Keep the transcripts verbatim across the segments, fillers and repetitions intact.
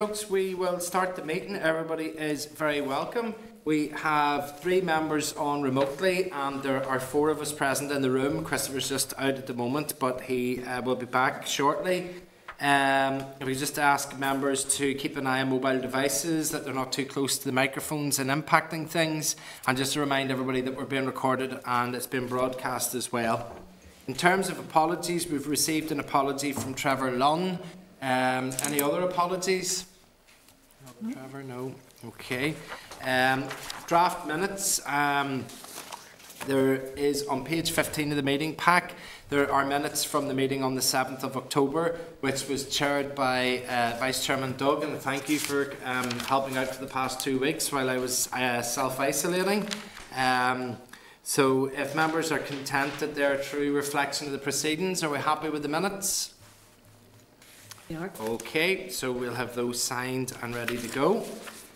Folks, we will start the meeting. Everybody is very welcome. We have three members on remotely and there are four of us present in the room. Christopher's just out at the moment, but he uh, will be back shortly. Um, we just ask members to keep an eye on mobile devices, that they're not too close to the microphones and impacting things, and just to remind everybody that we're being recorded and it's been broadcast as well. In terms of apologies, we've received an apology from Trevor Lunn. Um, any other apologies? No, Trevor, no. Okay. Um, draft minutes. Um, there is on page fifteen of the meeting pack. There are minutes from the meeting on the seventh of October, which was chaired by uh, Vice Chairman Doug. And thank you for um, helping out for the past two weeks while I was uh, self-isolating. Um, so, if members are content that they're a true reflection of the proceedings, are we happy with the minutes? Okay, so we'll have those signed and ready to go.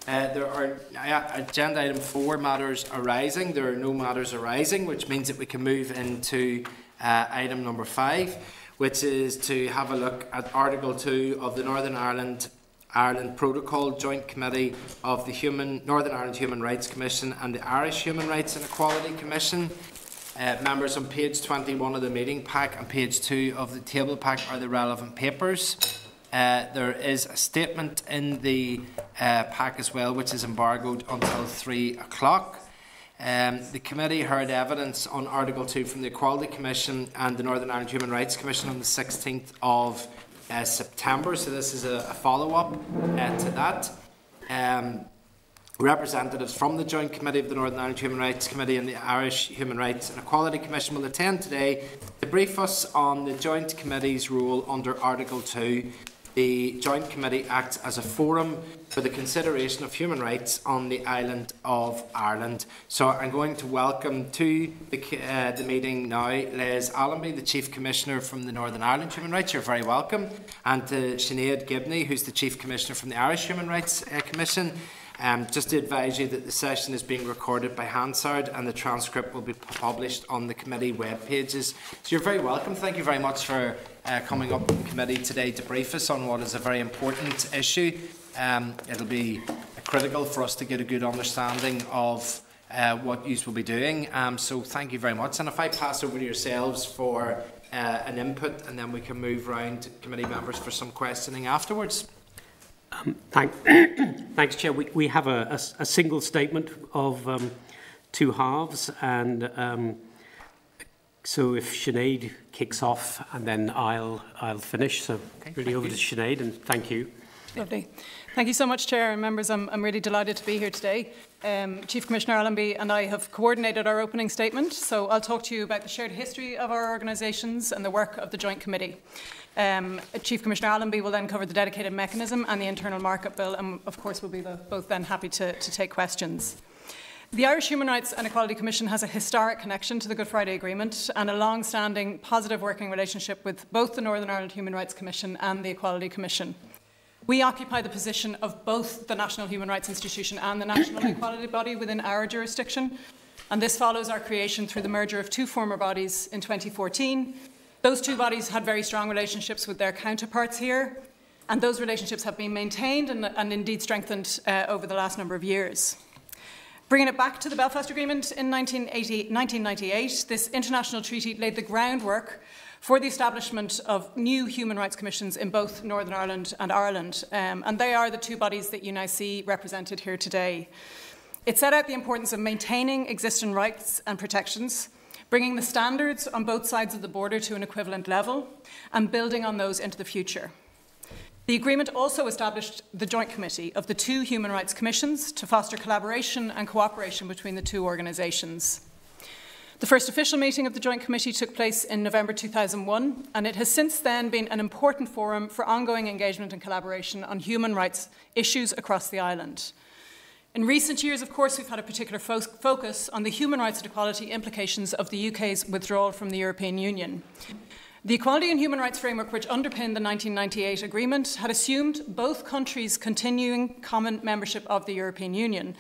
Uh, there are uh, agenda item four matters arising. There are no matters arising, which means that we can move into uh, item number five, which is to have a look at Article two of the Northern Ireland Ireland Protocol, Joint Committee of the Human Northern Ireland Human Rights Commission and the Irish Human Rights and Equality Commission. Uh, members, on page twenty-one of the meeting pack and page two of the table pack are the relevant papers. Uh, there is a statement in the uh, pack as well, which is embargoed until three o'clock. Um, the committee heard evidence on Article two from the Equality Commission and the Northern Ireland Human Rights Commission on the sixteenth of uh, September, so this is a, a follow-up uh, to that. Um, Representatives from the Joint Committee of the Northern Ireland Human Rights Committee and the Irish Human Rights and Equality Commission will attend today to brief us on the Joint Committee's role under Article two. The Joint Committee acts as a forum for the consideration of human rights on the island of Ireland. So I'm going to welcome to the, uh, the meeting now Les Allenby, the Chief Commissioner from the Northern Ireland Human Rights. You're very welcome. And to Sinéad Gibney, who's the Chief Commissioner from the Irish Human Rights uh, Commission. Um, just to advise you that the session is being recorded by Hansard and the transcript will be published on the committee web pages. So you're very welcome. Thank you very much for uh, coming up in committee today to brief us on what is a very important issue. Um, it'll be critical for us to get a good understanding of uh, what you will be doing. Um, so thank you very much. And if I pass over to yourselves for uh, an input, and then we can move round to committee members for some questioning afterwards. Um, thank, thanks, Chair. We, we have a, a, a single statement of um, two halves, and um, so if Sinead kicks off, and then I'll I'll finish. So okay, really over you. to Sinead, and thank you. Lovely. Thank you so much, Chair and members. I'm, I'm really delighted to be here today. Um, Chief Commissioner Allenby and I have coordinated our opening statement, so I'll talk to you about the shared history of our organisations and the work of the Joint Committee. Um, Chief Commissioner Allenby will then cover the dedicated mechanism and the internal market bill, and of course we'll be both then happy to, to take questions. The Irish Human Rights and Equality Commission has a historic connection to the Good Friday Agreement and a long-standing positive working relationship with both the Northern Ireland Human Rights Commission and the Equality Commission. We occupy the position of both the National Human Rights Institution and the National Equality Body within our jurisdiction, and this follows our creation through the merger of two former bodies in twenty fourteen. Those two bodies had very strong relationships with their counterparts here, and those relationships have been maintained and, and indeed strengthened uh, over the last number of years. Bringing it back to the Belfast Agreement in nineteen ninety-eight, this international treaty laid the groundwork for the establishment of new human rights commissions in both Northern Ireland and Ireland, um, and they are the two bodies that you now see represented here today. It set out the importance of maintaining existing rights and protections, bringing the standards on both sides of the border to an equivalent level, and building on those into the future. The agreement also established the Joint Committee of the two Human Rights Commissions to foster collaboration and cooperation between the two organisations. The first official meeting of the Joint Committee took place in November two thousand one, and it has since then been an important forum for ongoing engagement and collaboration on human rights issues across the island. In recent years, of course, we've had a particular fo focus on the human rights and equality implications of the U K's withdrawal from the European Union. The equality and human rights framework, which underpinned the nineteen ninety-eight agreement, had assumed both countries' continuing common membership of the European Union.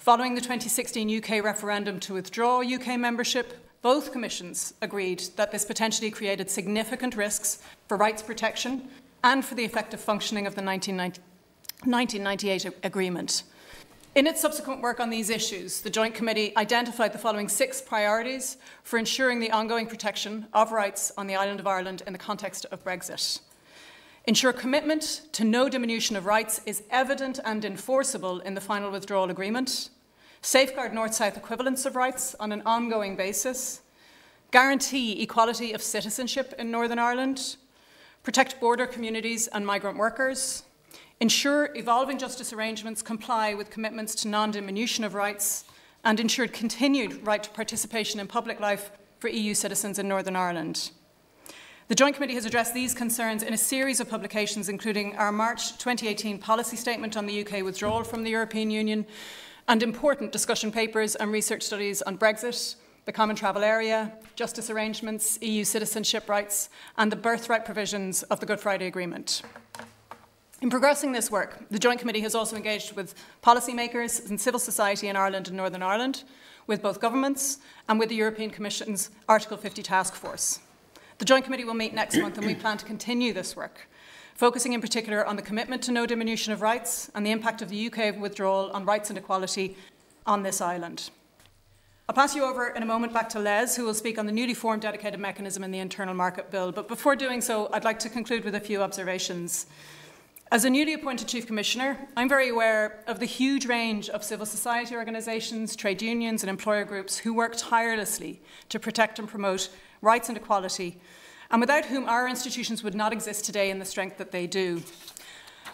Following the twenty sixteen U K referendum to withdraw U K membership, both commissions agreed that this potentially created significant risks for rights protection and for the effective functioning of the 1990 nineteen ninety-eight agreement. In its subsequent work on these issues, the Joint Committee identified the following six priorities for ensuring the ongoing protection of rights on the island of Ireland in the context of Brexit. Ensure commitment to no diminution of rights is evident and enforceable in the final withdrawal agreement. Safeguard North-South equivalence of rights on an ongoing basis. Guarantee equality of citizenship in Northern Ireland. Protect border communities and migrant workers. Ensure evolving justice arrangements comply with commitments to non-diminution of rights, and ensure continued right to participation in public life for E U citizens in Northern Ireland. The Joint Committee has addressed these concerns in a series of publications, including our March twenty eighteen policy statement on the U K withdrawal from the European Union, and important discussion papers and research studies on Brexit, the common travel area, justice arrangements, E U citizenship rights, and the birthright provisions of the Good Friday Agreement. In progressing this work, the Joint Committee has also engaged with policymakers and civil society in Ireland and Northern Ireland, with both governments, and with the European Commission's Article fifty Task Force. The Joint Committee will meet next month, and we plan to continue this work, focusing in particular on the commitment to no diminution of rights and the impact of the U K withdrawal on rights and equality on this island. I'll pass you over in a moment back to Les, who will speak on the newly formed dedicated mechanism in the Internal Market Bill. But before doing so, I'd like to conclude with a few observations. As a newly appointed Chief Commissioner, I'm very aware of the huge range of civil society organisations, trade unions and employer groups who work tirelessly to protect and promote rights and equality, and without whom our institutions would not exist today in the strength that they do.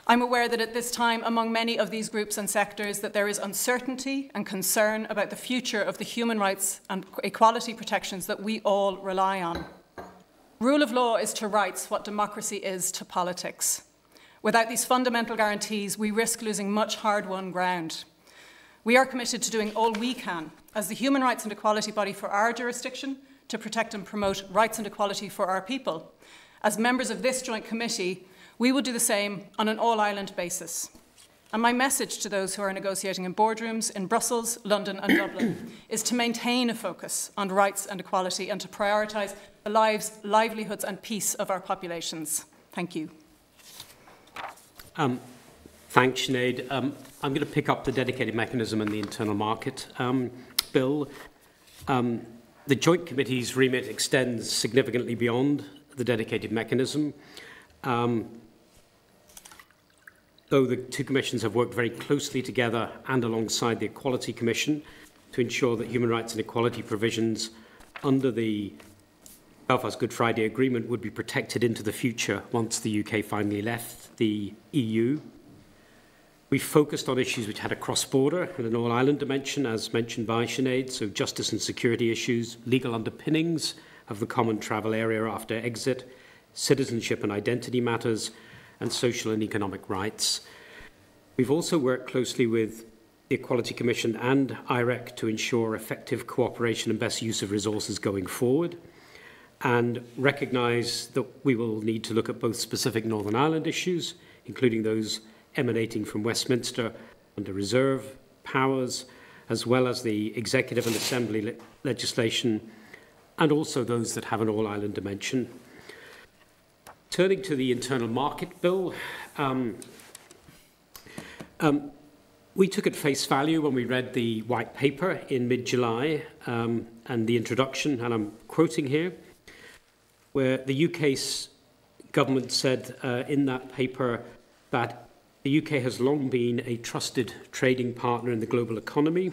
I'm aware that at this time, among many of these groups and sectors, that there is uncertainty and concern about the future of the human rights and equality protections that we all rely on. Rule of law is to rights what democracy is to politics. Without these fundamental guarantees, we risk losing much hard-won ground. We are committed to doing all we can as the human rights and equality body for our jurisdiction to protect and promote rights and equality for our people. As members of this Joint Committee, we will do the same on an all-island basis. And my message to those who are negotiating in boardrooms in Brussels, London and Dublin is to maintain a focus on rights and equality and to prioritise the lives, livelihoods and peace of our populations. Thank you. Um, thanks, Sinead. Um, I'm going to pick up the dedicated mechanism in the Internal Market um, Bill. Um, the Joint Committee's remit extends significantly beyond the dedicated mechanism. Um, though the two commissions have worked very closely together and alongside the Equality Commission to ensure that human rights and equality provisions under the Belfast Good Friday Agreement would be protected into the future once the U K finally left the E U. We focused on issues which had a cross-border and an all-island dimension, as mentioned by Sinead, so justice and security issues, legal underpinnings of the common travel area after exit, citizenship and identity matters, and social and economic rights. We've also worked closely with the Equality Commission and I R E C to ensure effective cooperation and best use of resources going forward, and recognise that we will need to look at both specific Northern Ireland issues, including those emanating from Westminster under reserve powers, as well as the Executive and Assembly le legislation, and also those that have an all-island dimension. Turning to the Internal Market Bill, um, um, we took at face value when we read the White Paper in mid-July um, and the introduction, and I'm quoting here, where the U K government said uh, in that paper that the U K has long been a trusted trading partner in the global economy.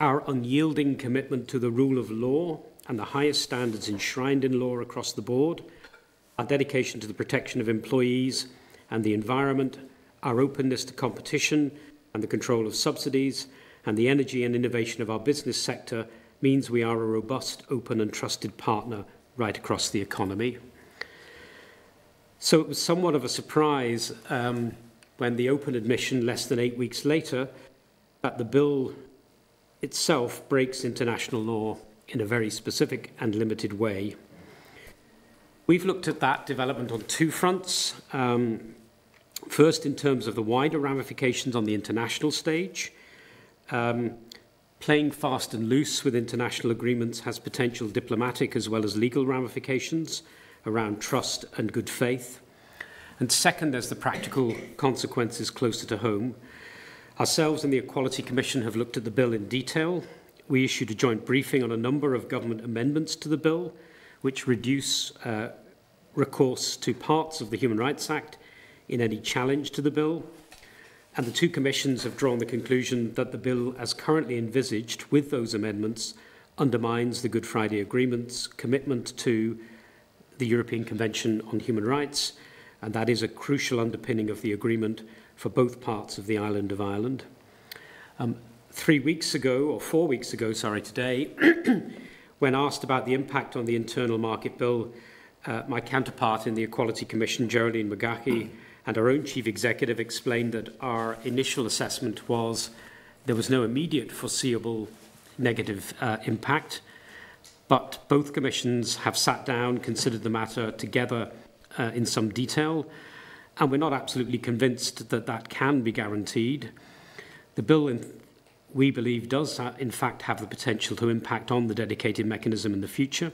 Our unyielding commitment to the rule of law and the highest standards enshrined in law across the board, our dedication to the protection of employees and the environment, our openness to competition and the control of subsidies, and the energy and innovation of our business sector means we are a robust, open and trusted partner right across the economy. So it was somewhat of a surprise um, when the open admission less than eight weeks later that the bill itself breaks international law in a very specific and limited way. We've looked at that development on two fronts. Um, first, in terms of the wider ramifications on the international stage. Um, Playing fast and loose with international agreements has potential diplomatic as well as legal ramifications around trust and good faith. And second, there's the practical consequences closer to home. Ourselves and the Equality Commission have looked at the bill in detail. We issued a joint briefing on a number of government amendments to the bill, which reduce uh, recourse to parts of the Human Rights Act in any challenge to the bill. And the two commissions have drawn the conclusion that the bill, as currently envisaged with those amendments, undermines the Good Friday Agreement's commitment to the European Convention on Human Rights, and that is a crucial underpinning of the agreement for both parts of the island of Ireland. Um, three weeks ago, or four weeks ago, sorry, today, when asked about the impact on the Internal Market Bill, uh, my counterpart in the Equality Commission, Geraldine Magacki, and our own Chief Executive explained that our initial assessment was there was no immediate foreseeable negative uh, impact, but both commissions have sat down, considered the matter together uh, in some detail, and we're not absolutely convinced that that can be guaranteed. The bill, in, we believe, does in fact have the potential to impact on the dedicated mechanism in the future,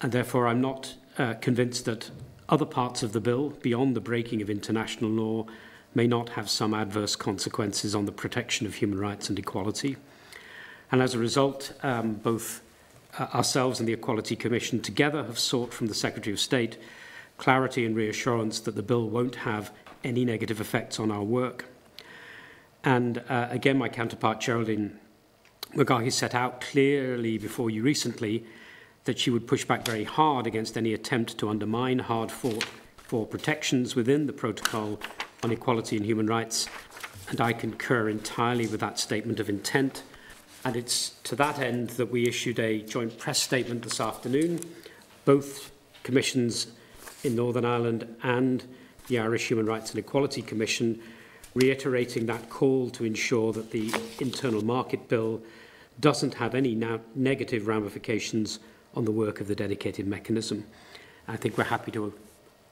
and therefore I'm not uh, convinced that other parts of the bill, beyond the breaking of international law, may not have some adverse consequences on the protection of human rights and equality. And as a result, um, both uh, ourselves and the Equality Commission together have sought from the Secretary of State clarity and reassurance that the bill won't have any negative effects on our work. And uh, again, my counterpart, Geraldine McGarvey, set out clearly before you recently that she would push back very hard against any attempt to undermine hard-fought for protections within the Protocol on Equality and Human Rights. And I concur entirely with that statement of intent. And it's to that end that we issued a joint press statement this afternoon. Both commissions in Northern Ireland and the Irish Human Rights and Equality Commission reiterating that call to ensure that the Internal Market Bill doesn't have any now negative ramifications on the work of the dedicated mechanism. I think we're happy to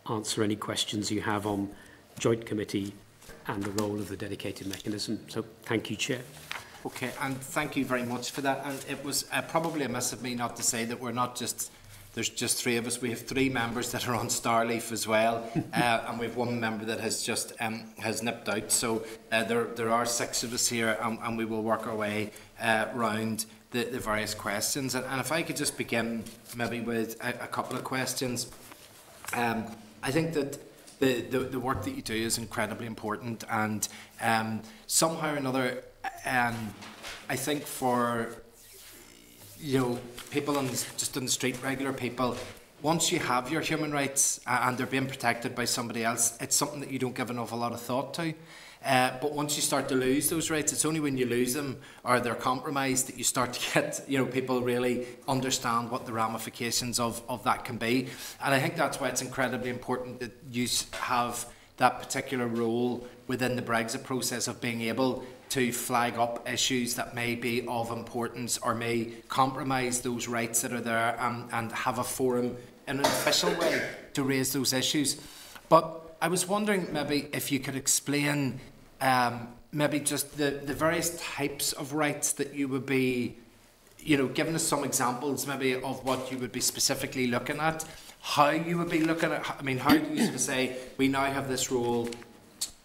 answer any questions you have on Joint Committee and the role of the dedicated mechanism. So thank you, Chair. Okay, and thank you very much for that. And it was uh, probably a miss of me not to say that we're not just, there's just three of us. We have three members that are on Starleaf as well, uh, and we have one member that has just um, has nipped out. So uh, there, there are six of us here, and, and we will work our way uh, round the, the various questions. And, and if I could just begin maybe with a, a couple of questions. Um, I think that the, the, the work that you do is incredibly important, and um, somehow or another, Um, I think for, you know, people on the, just on the street, regular people, once you have your human rights and they're being protected by somebody else, it's something that you don't give an awful lot of thought to. Uh, but once you start to lose those rights, it's only when you lose them or they're compromised that you start to get, you know, people really understand what the ramifications of, of that can be. And I think that's why it's incredibly important that you have that particular role within the Brexit process of being able to flag up issues that may be of importance or may compromise those rights that are there, and, and have a forum in an official way to raise those issues. But I was wondering maybe if you could explain um, maybe just the, the various types of rights that you would be, you know, giving us some examples maybe of what you would be specifically looking at, how you would be looking at, I mean, how do you sort of say, we now have this role,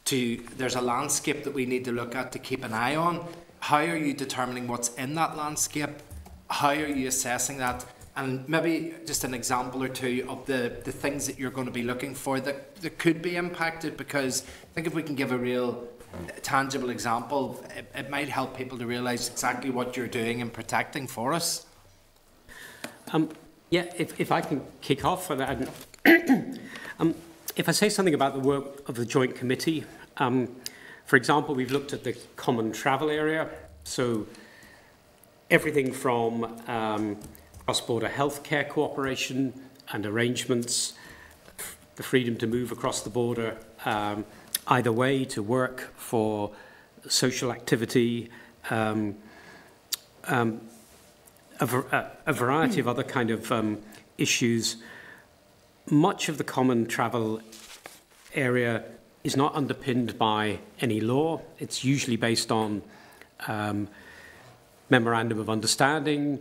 to, there's a landscape that we need to look at to keep an eye on. How are you determining what's in that landscape? How are you assessing that? And maybe just an example or two of the, the things that you're going to be looking for that, that could be impacted, because I think if we can give a real tangible example, it, it might help people to realise exactly what you're doing and protecting for us. Um, yeah, if, if I can kick off for that. um, If I say something about the work of the Joint Committee, um, for example, we've looked at the common travel area, so everything from um, cross-border healthcare cooperation and arrangements, the freedom to move across the border um, either way to work, for social activity, um, um, a, a variety of other kind of um, issues. Much of the common travel area is not underpinned by any law. It's usually based on um, memorandum of understanding,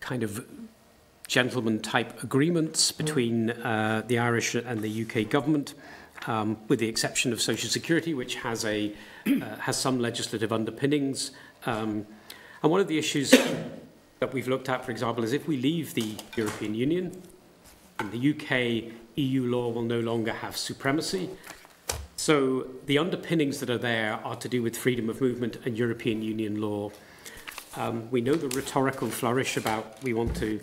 kind of gentleman-type agreements between uh, the Irish and the U K government, um, with the exception of Social Security, which has a uh, has some legislative underpinnings. Um, and one of the issues that we've looked at, for example, is if we leave the European Union, in the U K, E U law will no longer have supremacy. So the underpinnings that are there are to do with freedom of movement and European Union law. Um, we know the rhetorical flourish about we want to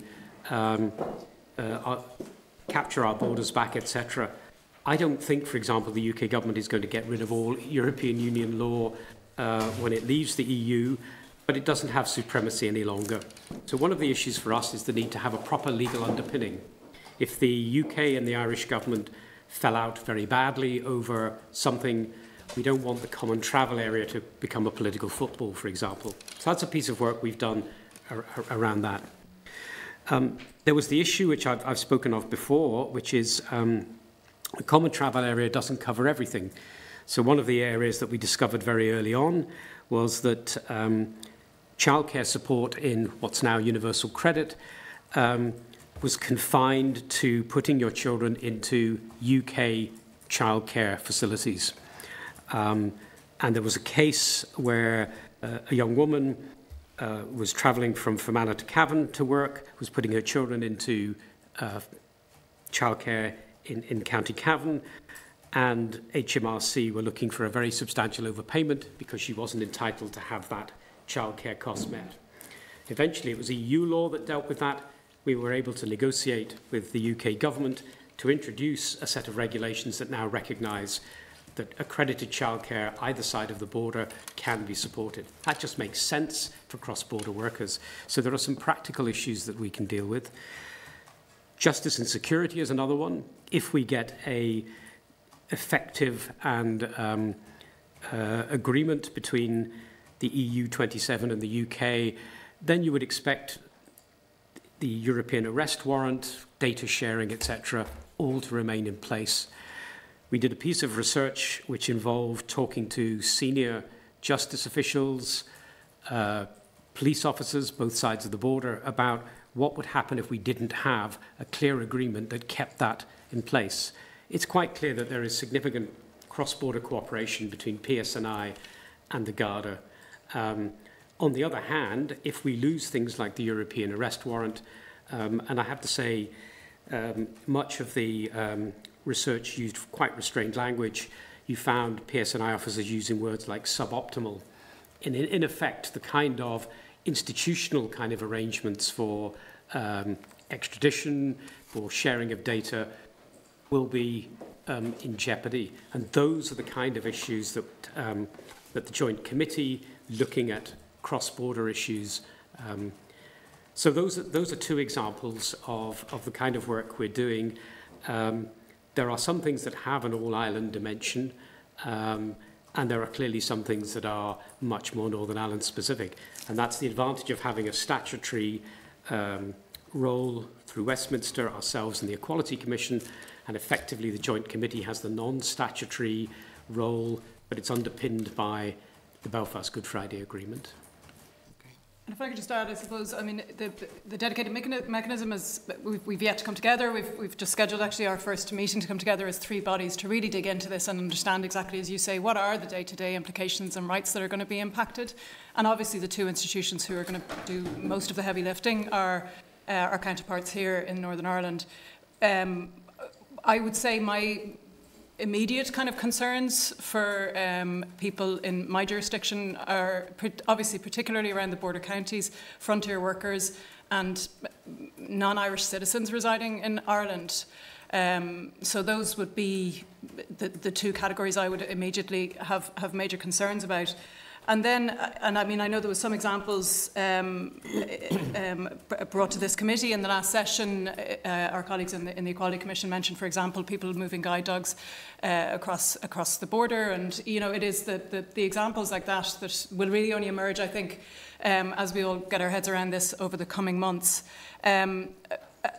um, uh, uh, capture our borders back, et cetera. I don't think, for example, the U K government is going to get rid of all European Union law uh, when it leaves the E U, but it doesn't have supremacy any longer. So one of the issues for us is the need to have a proper legal underpinning. If the U K and the Irish government fell out very badly over something, we don't want the common travel area to become a political football, for example. So that's a piece of work we've done ar around that. Um, there was the issue which I've, I've spoken of before, which is um, the common travel area doesn't cover everything. So one of the areas that we discovered very early on was that um, childcare support in what's now universal credit um, was confined to putting your children into U K childcare facilities. Um, and there was a case where uh, a young woman uh, was travelling from Fermanagh to Cavan to work, was putting her children into uh, childcare in, in County Cavan, and H M R C were looking for a very substantial overpayment because she wasn't entitled to have that childcare cost met. Eventually, it was E U law that dealt with that. We were able to negotiate with the U K government to introduce a set of regulations that now recognise that accredited childcare either side of the border can be supported. That just makes sense for cross-border workers. So there are some practical issues that we can deal with. Justice and security is another one. If we get a effective and um, uh, agreement between the E U twenty-seven and the U K, then you would expect the European arrest warrant, data sharing, et cetera, all to remain in place. We did a piece of research which involved talking to senior justice officials, uh, police officers, both sides of the border, about what would happen if we didn't have a clear agreement that kept that in place. It's quite clear that there is significant cross-border cooperation between P S N I and the Garda. Um, on the other hand, if we lose things like the European arrest warrant, um, and I have to say um, much of the um, research used quite restrained language. You found P S N I officers using words like suboptimal, and in, in effect the kind of institutional kind of arrangements for um, extradition, for sharing of data, will be um, in jeopardy. And those are the kind of issues that, um, that the Joint Committee, looking at cross-border issues. Um, so those are, those are two examples of, of the kind of work we're doing. Um, There are some things that have an all-Ireland dimension, um, and there are clearly some things that are much more Northern Ireland-specific. And that's the advantage of having a statutory um, role through Westminster, ourselves and the Equality Commission, and effectively the Joint Committee has the non-statutory role, but it's underpinned by the Belfast Good Friday Agreement. And if I could just add, I suppose, I mean, the, the dedicated mechani mechanism is, we've, we've yet to come together. We've, we've just scheduled actually our first meeting to come together as three bodies to really dig into this and understand exactly, as you say, what are the day-to-day implications and rights that are going to be impacted. And obviously the two institutions who are going to do most of the heavy lifting are uh, our counterparts here in Northern Ireland. Um, I would say my immediate kind of concerns for um, people in my jurisdiction are obviously particularly around the border counties, frontier workers and non-Irish citizens residing in Ireland. Um, so those would be the, the two categories I would immediately have, have major concerns about. And then, and I mean, I know there was some examples um, um, brought to this committee in the last session. Uh, our colleagues in the, in the Equality Commission mentioned, for example, people moving guide dogs uh, across across the border. And, you know, it is the, the, the examples like that that will really only emerge, I think, um, as we all get our heads around this over the coming months. Um,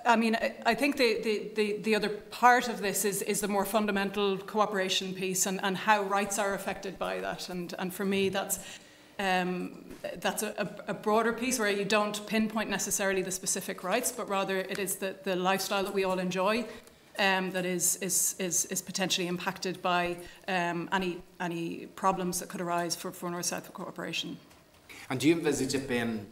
I mean, I think the, the, the, the other part of this is, is the more fundamental cooperation piece and, and how rights are affected by that. And, and for me, that's um, that's a, a broader piece where you don't pinpoint necessarily the specific rights, but rather it is the, the lifestyle that we all enjoy um, that is, is, is, is potentially impacted by um, any, any problems that could arise for, for North-South cooperation. And do you envisage it being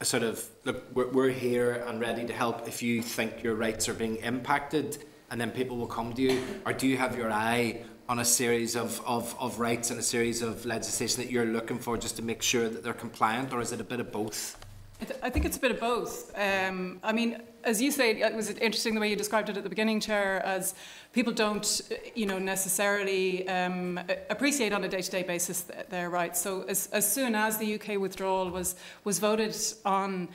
a sort of, look, we're, we're here and ready to help if you think your rights are being impacted, and then people will come to you? Or do you have your eye on a series of, of, of rights and a series of legislation that you're looking for just to make sure that they're compliant, or is it a bit of both? I, th I think it's a bit of both. Um, I mean, as you say, it was interesting the way you described it at the beginning, Chair, as people don't, you know, necessarily um, appreciate on a day-to-day basis th their rights. So as, as soon as the U K withdrawal was, was voted on,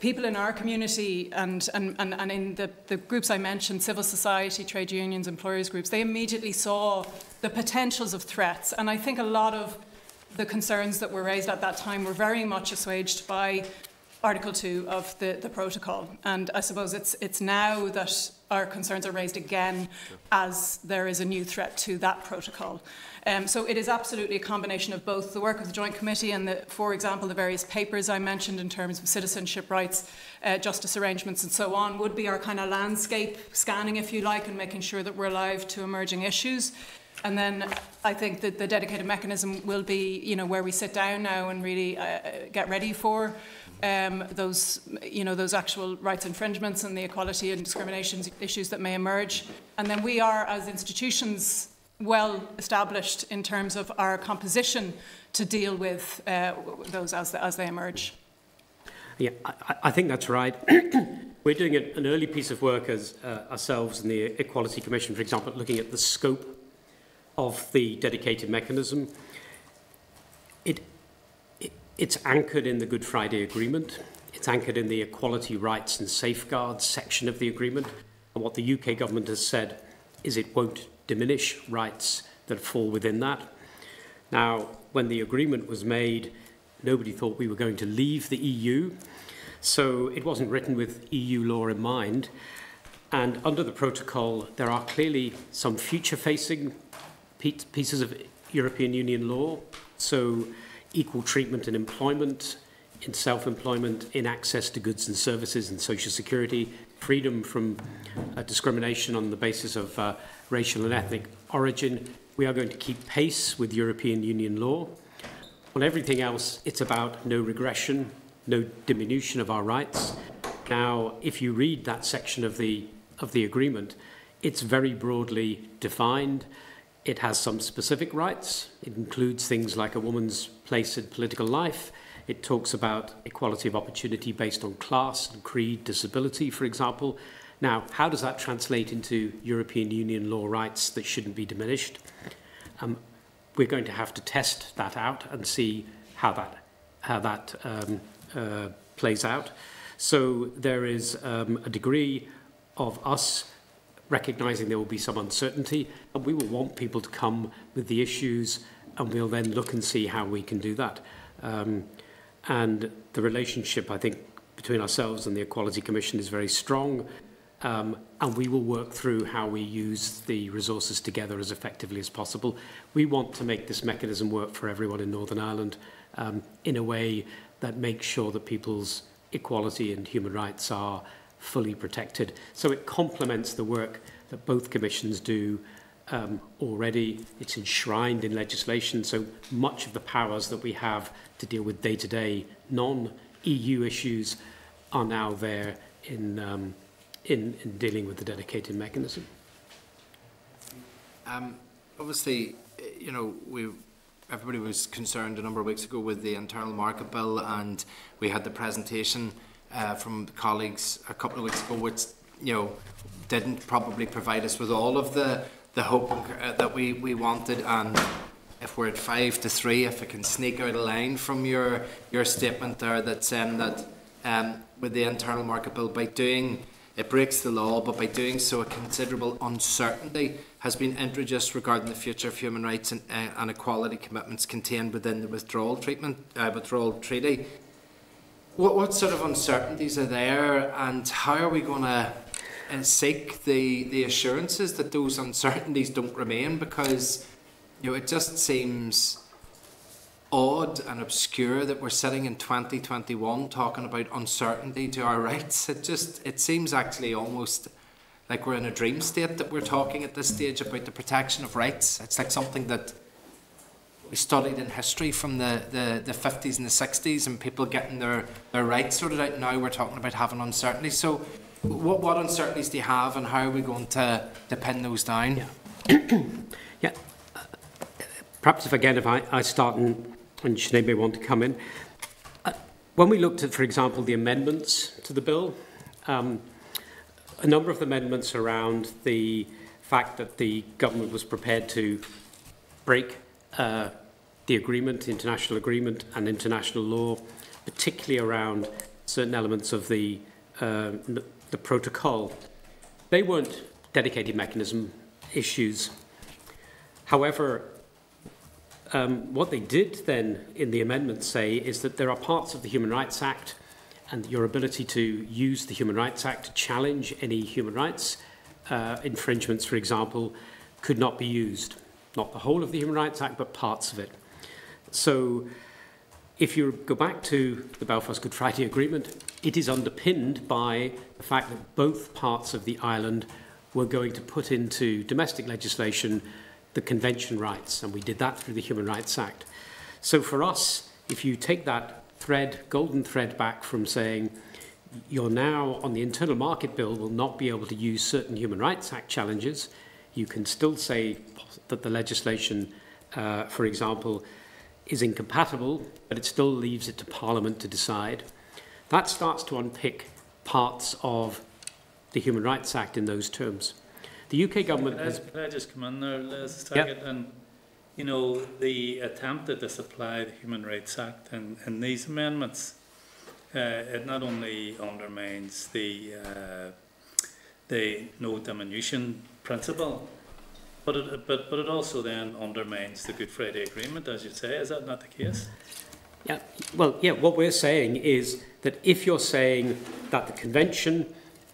people in our community and, and, and, and in the, the groups I mentioned, civil society, trade unions, employers groups, they immediately saw the potentials of threats. And I think a lot of the concerns that were raised at that time were very much assuaged by Article two of the, the protocol. And I suppose it's, it's now that our concerns are raised again as there is a new threat to that protocol. Um, so it is absolutely a combination of both the work of the Joint Committee and, the, for example, the various papers I mentioned in terms of citizenship rights, uh, justice arrangements and so on, would be our kind of landscape scanning, if you like, and making sure that we're alive to emerging issues. And then I think that the dedicated mechanism will be, you know, where we sit down now and really uh, get ready for um, those, you know, those actual rights infringements and the equality and discrimination issues that may emerge. And then we are, as institutions, well established in terms of our composition to deal with uh, those as, the, as they emerge. Yeah, I, I think that's right. We're doing an early piece of work as uh, ourselves in the Equality Commission, for example, looking at the scope of the dedicated mechanism. It, it, it's anchored in the Good Friday Agreement. It's anchored in the equality rights and safeguards section of the agreement. And what the U K government has said is it won't diminish rights that fall within that. Now, when the agreement was made, nobody thought we were going to leave the E U. So it wasn't written with E U law in mind. And under the protocol, there are clearly some future-facing pieces of European Union law, so equal treatment in employment, in self-employment, in access to goods and services and social security, freedom from uh, discrimination on the basis of uh, racial and ethnic origin. We are going to keep pace with European Union law. On everything else, it's about no regression, no diminution of our rights. Now, if you read that section of the, of the agreement, it's very broadly defined. It has some specific rights. It includes things like a woman's place in political life. It talks about equality of opportunity based on class and creed, disability, for example. Now, how does that translate into European Union law rights that shouldn't be diminished? Um, we're going to have to test that out and see how that, how that um, uh, plays out. So there is um, a degree of us recognising there will be some uncertainty, and we will want people to come with the issues, and we'll then look and see how we can do that. Um, and the relationship, I think, between ourselves and the Equality Commission is very strong, um, and we will work through how we use the resources together as effectively as possible. We want to make this mechanism work for everyone in Northern Ireland um, in a way that makes sure that people's equality and human rights are fully protected. So it complements the work that both commissions do um, already. It's enshrined in legislation, so much of the powers that we have to deal with day-to-day non-E U issues are now there in, um, in, in dealing with the dedicated mechanism. Um, obviously, you know, we everybody was concerned a number of weeks ago with the Internal Market Bill, and we had the presentation Uh, from colleagues a couple of weeks ago, which, you know, didn't probably provide us with all of the, the hope uh, that we, we wanted. And if we're at five to three, if I can sneak out a line from your, your statement there that saying that um, with the Internal Market Bill, by doing, it breaks the law, but by doing so, a considerable uncertainty has been introduced regarding the future of human rights and, uh, and equality commitments contained within the withdrawal, treatment, uh, withdrawal treaty. What, what sort of uncertainties are there, and how are we going to uh, seek the, the assurances that those uncertainties don't remain? Because, you know, it just seems odd and obscure that we're sitting in twenty twenty-one talking about uncertainty to our rights. It just, it seems actually almost like we're in a dream state that we're talking at this stage about the protection of rights. It's like something that we studied in history from the, the, the fifties and the sixties, and people getting their, their rights sorted out. Now we're talking about having uncertainty. So what, what uncertainties do you have, and how are we going to, to pin those down? Yeah. Yeah. Uh, perhaps if again, if I, I start and, and Sinead may want to come in. Uh, when we looked at, for example, the amendments to the bill, um, a number of the amendments around the fact that the government was prepared to break uh, the agreement, international agreement and international law, particularly around certain elements of the, uh, the protocol, they weren't dedicated mechanism issues. However, um, what they did then in the amendments say is that there are parts of the Human Rights Act and your ability to use the Human Rights Act to challenge any human rights uh, infringements, for example, could not be used. Not the whole of the Human Rights Act, but parts of it. So if you go back to the Belfast Good Friday Agreement, it is underpinned by the fact that both parts of the island were going to put into domestic legislation the convention rights, and we did that through the Human Rights Act. So for us, if you take that thread, golden thread back from saying you're now on the internal market bill will not be able to use certain Human Rights Act challenges. You can still say that the legislation, uh, for example, is incompatible, but it still leaves it to Parliament to decide. That starts to unpick parts of the Human Rights Act in those terms. The U K government... Can I, has, can I just come in there, Liz? Target, yeah. And you know, the attempt at this apply the Human Rights Act and, and these amendments, uh, it not only undermines the, uh, the no diminution principle, but it, but, but it also then undermines the Good Friday Agreement, as you say. Is that not the case? Yeah. Well, yeah, what we're saying is that if you're saying that the convention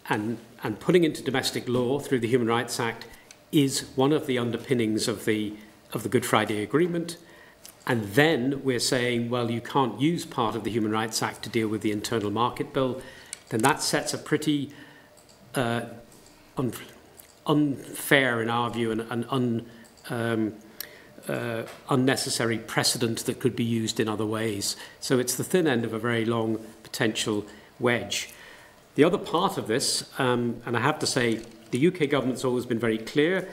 and, and putting into domestic law through the Human Rights Act is one of the underpinnings of the of the Good Friday Agreement, and then we're saying, well, you can't use part of the Human Rights Act to deal with the Internal Market Bill, then that sets a pretty uh, un unfair, in our view, and an un um, uh, unnecessary precedent that could be used in other ways. So it's the thin end of a very long potential wedge. The other part of this, um, and I have to say, the U K government's always been very clear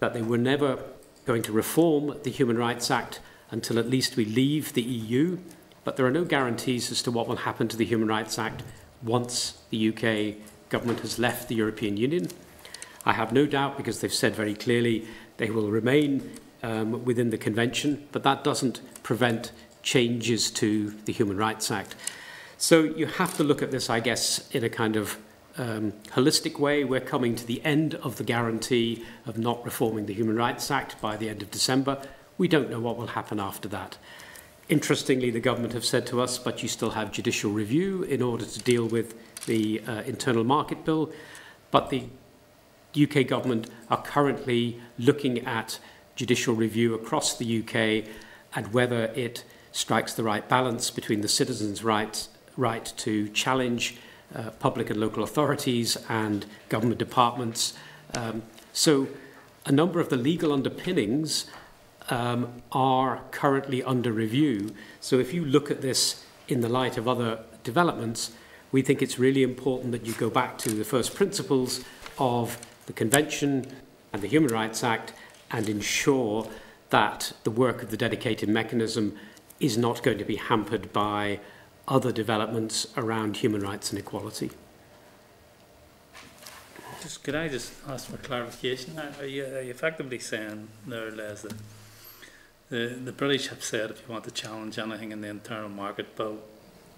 that they were never going to reform the Human Rights Act until at least we leave the E U, but there are no guarantees as to what will happen to the Human Rights Act once the U K government has left the European Union. I have no doubt, because they've said very clearly they will remain um, within the Convention, but that doesn't prevent changes to the Human Rights Act. So you have to look at this, I guess, in a kind of Um, holistic way. We're coming to the end of the guarantee of not reforming the Human Rights Act by the end of December. We don't know what will happen after that. Interestingly, the government have said to us, but you still have judicial review in order to deal with the uh, Internal Market Bill. But the U K government are currently looking at judicial review across the U K and whether it strikes the right balance between the citizens' rights, right to challenge Uh, public and local authorities and government departments. Um, so a number of the legal underpinnings um, are currently under review. So if you look at this in the light of other developments, we think it's really important that you go back to the first principles of the Convention and the Human Rights Act and ensure that the work of the dedicated mechanism is not going to be hampered by other developments around human rights and equality. Just, could I just ask for clarification? Are you, are you effectively saying there, Les, that the, the British have said if you want to challenge anything in the Internal Market Bill,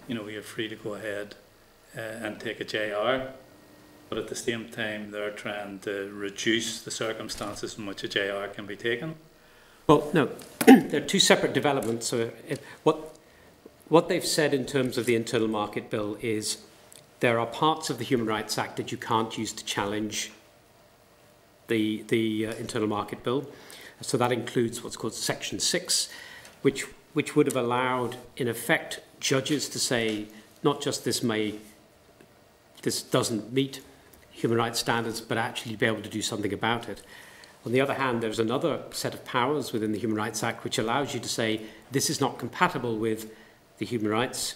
you know, you're free to go ahead uh, and take a J R, but at the same time they're trying to reduce the circumstances in which a J R can be taken? Well, no. They're two separate developments. So if, what... What they've said in terms of the Internal Market Bill is there are parts of the Human Rights Act that you can't use to challenge the, the uh, Internal Market Bill. So that includes what's called Section six, which, which would have allowed, in effect, judges to say not just this may, this doesn't meet human rights standards, but actually be able to do something about it. On the other hand, there's another set of powers within the Human Rights Act which allows you to say this is not compatible with the Human Rights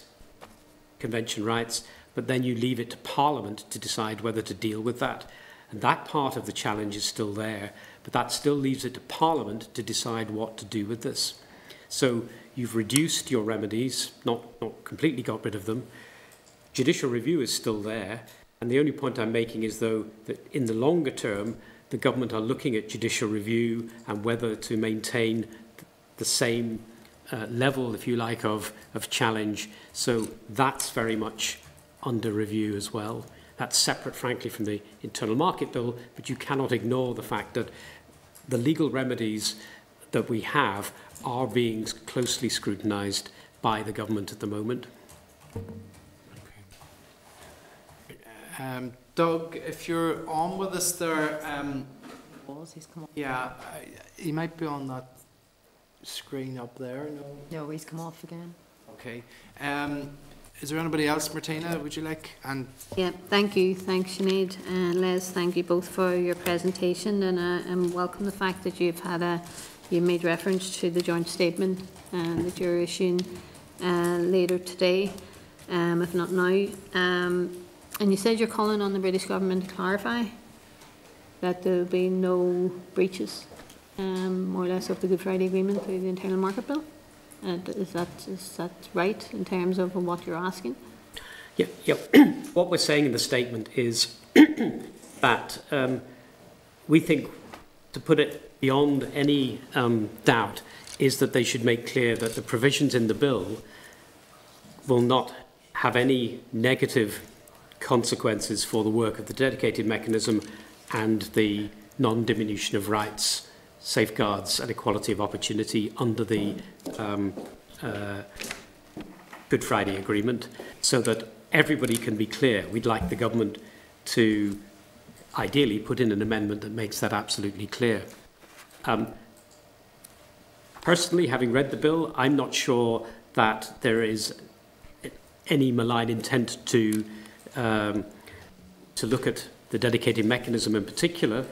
Convention rights, but then you leave it to Parliament to decide whether to deal with that. And that part of the challenge is still there, but that still leaves it to Parliament to decide what to do with this. So you've reduced your remedies, not, not completely got rid of them. Judicial review is still there. And the only point I'm making is, though, that in the longer term, the government are looking at judicial review and whether to maintain the same uh, level, if you like, of, of challenge. So that's very much under review as well. That's separate, frankly, from the Internal Market Bill, but you cannot ignore the fact that the legal remedies that we have are being closely scrutinised by the government at the moment. Okay. Um, Doug, if you're on with us there, um, yeah, I, he might be on that screen up there. No, no he's come off again. Okay. Um, Is there anybody else, Martina, would you like? And yeah, thank you. Thanks, Sinead. And uh, Les, thank you both for your presentation, and, uh, and welcome the fact that you've had a, you made reference to the joint statement uh, that you're issuing uh, later today, um, if not now. Um, and you said you're calling on the British government to clarify that there will be no breaches, um, more or less, of the Good Friday Agreement through the Internal Market Bill. Uh, is that is that right in terms of what you're asking? Yeah, yeah. What we're saying in the statement is that um, we think, to put it beyond any um, doubt, is that they should make clear that the provisions in the bill will not have any negative consequences for the work of the dedicated mechanism and the non-diminution of rights, safeguards and equality of opportunity under the um, uh, Good Friday Agreement, so that everybody can be clear. We'd like the government to ideally put in an amendment that makes that absolutely clear. Um, personally, having read the bill, I'm not sure that there is any malign intent to, um, to look at the dedicated mechanism in particular,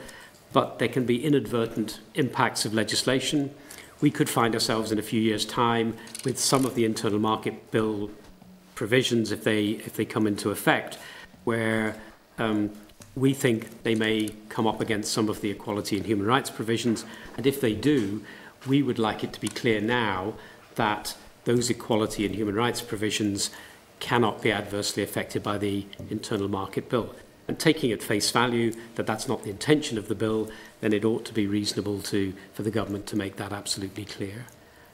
but there can be inadvertent impacts of legislation. We could find ourselves in a few years' time with some of the Internal Market Bill provisions, if they, if they come into effect, where um, we think they may come up against some of the equality and human rights provisions. And if they do, we would like it to be clear now that those equality and human rights provisions cannot be adversely affected by the Internal Market Bill. And taking at face value that that's not the intention of the bill, then it ought to be reasonable to, for the government to make that absolutely clear.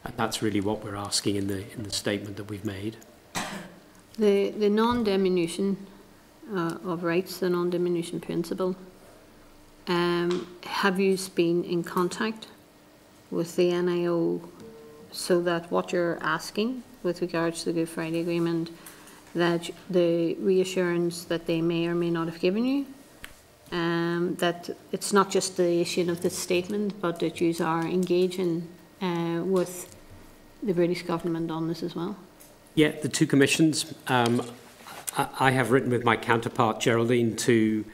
And that's really what we're asking in the, in the statement that we've made. The, the non-diminution uh, of rights, the non-diminution principle, um, have you been in contact with the N I O so that what you're asking with regards to the Good Friday Agreement, that the reassurance that they may or may not have given you, um, that it's not just the issue of this statement, but that you are engaging uh, with the British government on this as well? Yeah, the two commissions. Um, I, I have written with my counterpart, Geraldine, to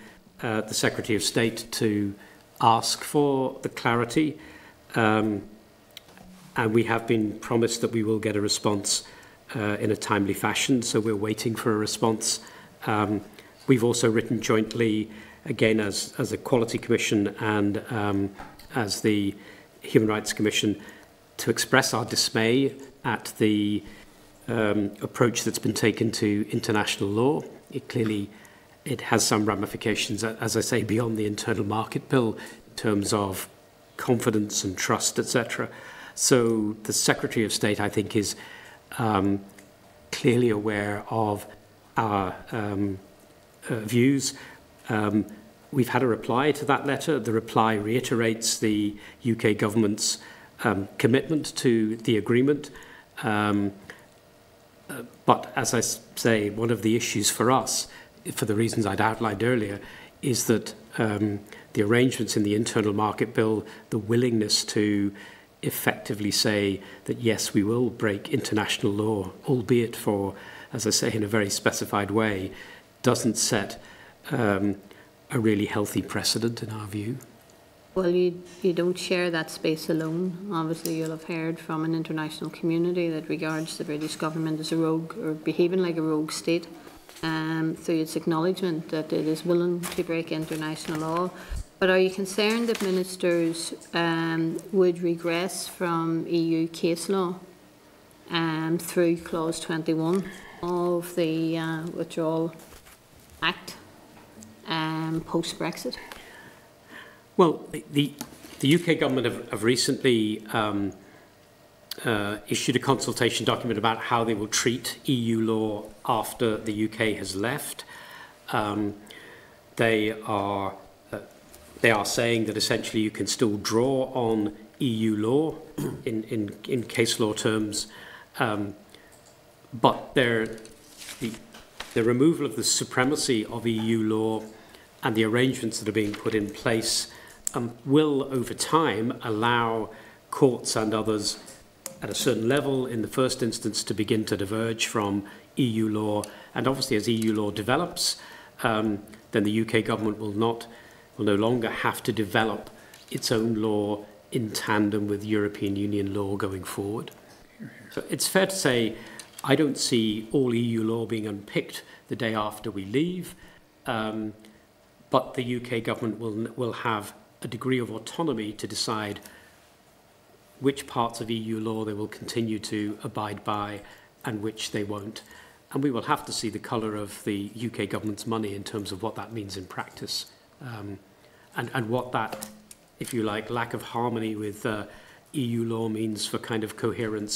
uh, the Secretary of State to ask for the clarity, um, and we have been promised that we will get a response Uh, in a timely fashion, so we're waiting for a response. Um, we've also written jointly, again, as, as a Equality Commission and um, as the Human Rights Commission, to express our dismay at the um, approach that's been taken to international law. It clearly it has some ramifications, as I say, beyond the Internal Market Bill in terms of confidence and trust, et cetera. So the Secretary of State, I think, is Um, clearly aware of our um, uh, views. Um, we've had a reply to that letter. The reply reiterates the U K government's um, commitment to the agreement. Um, uh, but as I say, one of the issues for us, for the reasons I'd outlined earlier, is that um, the arrangements in the Internal Market Bill, the willingness to effectively say that, yes, we will break international law, albeit for, as I say, in a very specified way, doesn't set um, a really healthy precedent in our view. Well, you, you don't share that space alone. Obviously, you'll have heard from an international community that regards the British government as a rogue, or behaving like a rogue state, um, through its acknowledgement that it is willing to break international law. But are you concerned that ministers um, would regress from E U case law um, through Clause twenty-one of the uh, Withdrawal Act um, post-Brexit? Well, the, the U K government have, have recently um, uh, issued a consultation document about how they will treat E U law after the U K has left. Um, they are uh, they are saying that essentially you can still draw on E U law in in, in case law terms, um, but their the, the removal of the supremacy of E U law and the arrangements that are being put in place Um, will over time allow courts and others at a certain level in the first instance to begin to diverge from E U law, and obviously as E U law develops um, then the U K government will not will no longer have to develop its own law in tandem with European Union law going forward. So it's fair to say I don't see all E U law being unpicked the day after we leave, um, but the U K government will will have a degree of autonomy to decide which parts of E U law they will continue to abide by and which they won't. And we will have to see the colour of the U K government's money in terms of what that means in practice, um, and, and what that, if you like, lack of harmony with uh, E U law means for kind of coherence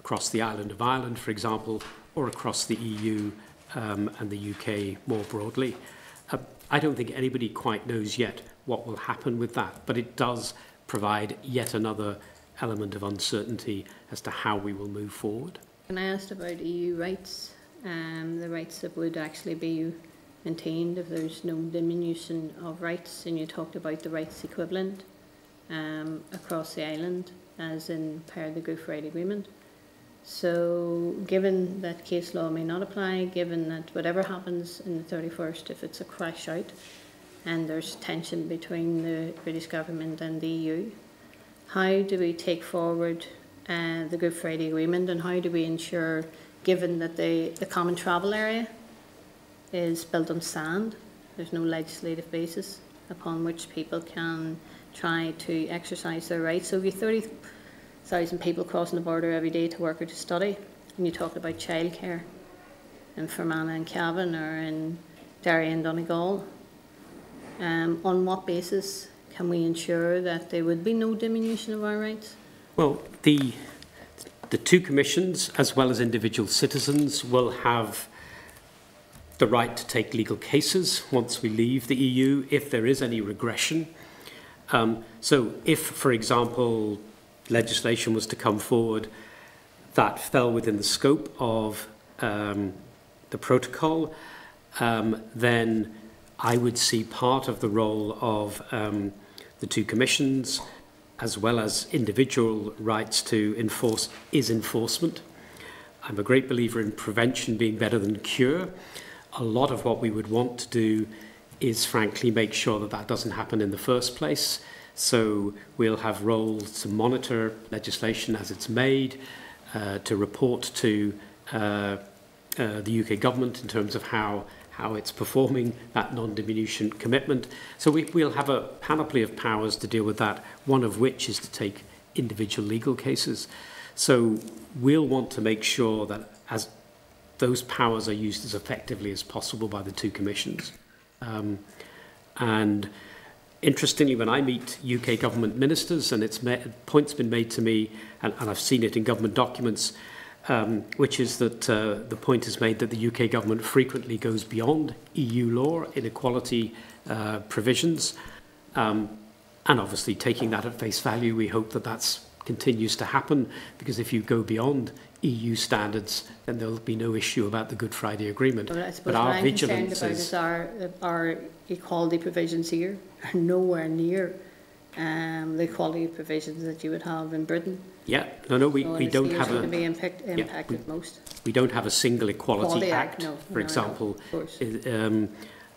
across the island of Ireland, for example, or across the E U um, and the U K more broadly. Uh, I don't think anybody quite knows yet what will happen with that, but it does provide yet another element of uncertainty as to how we will move forward. When I asked about E U rights, um, the rights that would actually be maintained if there's no diminution of rights, and you talked about the rights equivalent um, across the island, as in per the Group Right Agreement. So given that case law may not apply, given that whatever happens in the thirty-first, if it's a crash out, and there's tension between the British government and the E U, how do we take forward uh, the Good Friday Agreement, and how do we ensure, given that the, the common travel area is built on sand, there's no legislative basis upon which people can try to exercise their rights. So if you have thirty thousand people crossing the border every day to work or to study, and you talk about childcare in Fermanagh and Cavan or in Derry and Donegal, Um, on what basis can we ensure that there would be no diminution of our rights? Well, the, the two commissions, as well as individual citizens, will have the right to take legal cases once we leave the E U, if there is any regression. Um, so if, for example, legislation was to come forward that fell within the scope of um, the protocol, um, then I would see part of the role of um, the two commissions, as well as individual rights to enforce, is enforcement. I'm a great believer in prevention being better than cure. A lot of what we would want to do is, frankly, make sure that that doesn't happen in the first place. So we'll have roles to monitor legislation as it's made, uh, to report to uh, uh, the U K government in terms of how how it's performing that non-diminution commitment. So we, we'll have a panoply of powers to deal with that, one of which is to take individual legal cases. So we'll want to make sure that as those powers are used as effectively as possible by the two commissions. Um, and interestingly, when I meet U K government ministers, and it's made, point's been made to me, and, and I've seen it in government documents, Um, which is that uh, the point is made that the U K government frequently goes beyond E U law in equality uh, provisions, um, and obviously taking that at face value, we hope that that continues to happen, because if you go beyond E U standards, then there will be no issue about the Good Friday Agreement. Well, but our I'm vigilance is, is our, our equality provisions here are nowhere near um, the equality provisions that you would have in Britain. Yeah, no, no, we, so we don't have a. Be impact, impacted yeah, we, most. we don't have a single Equality, equality Act, act no, for no, example, no, um,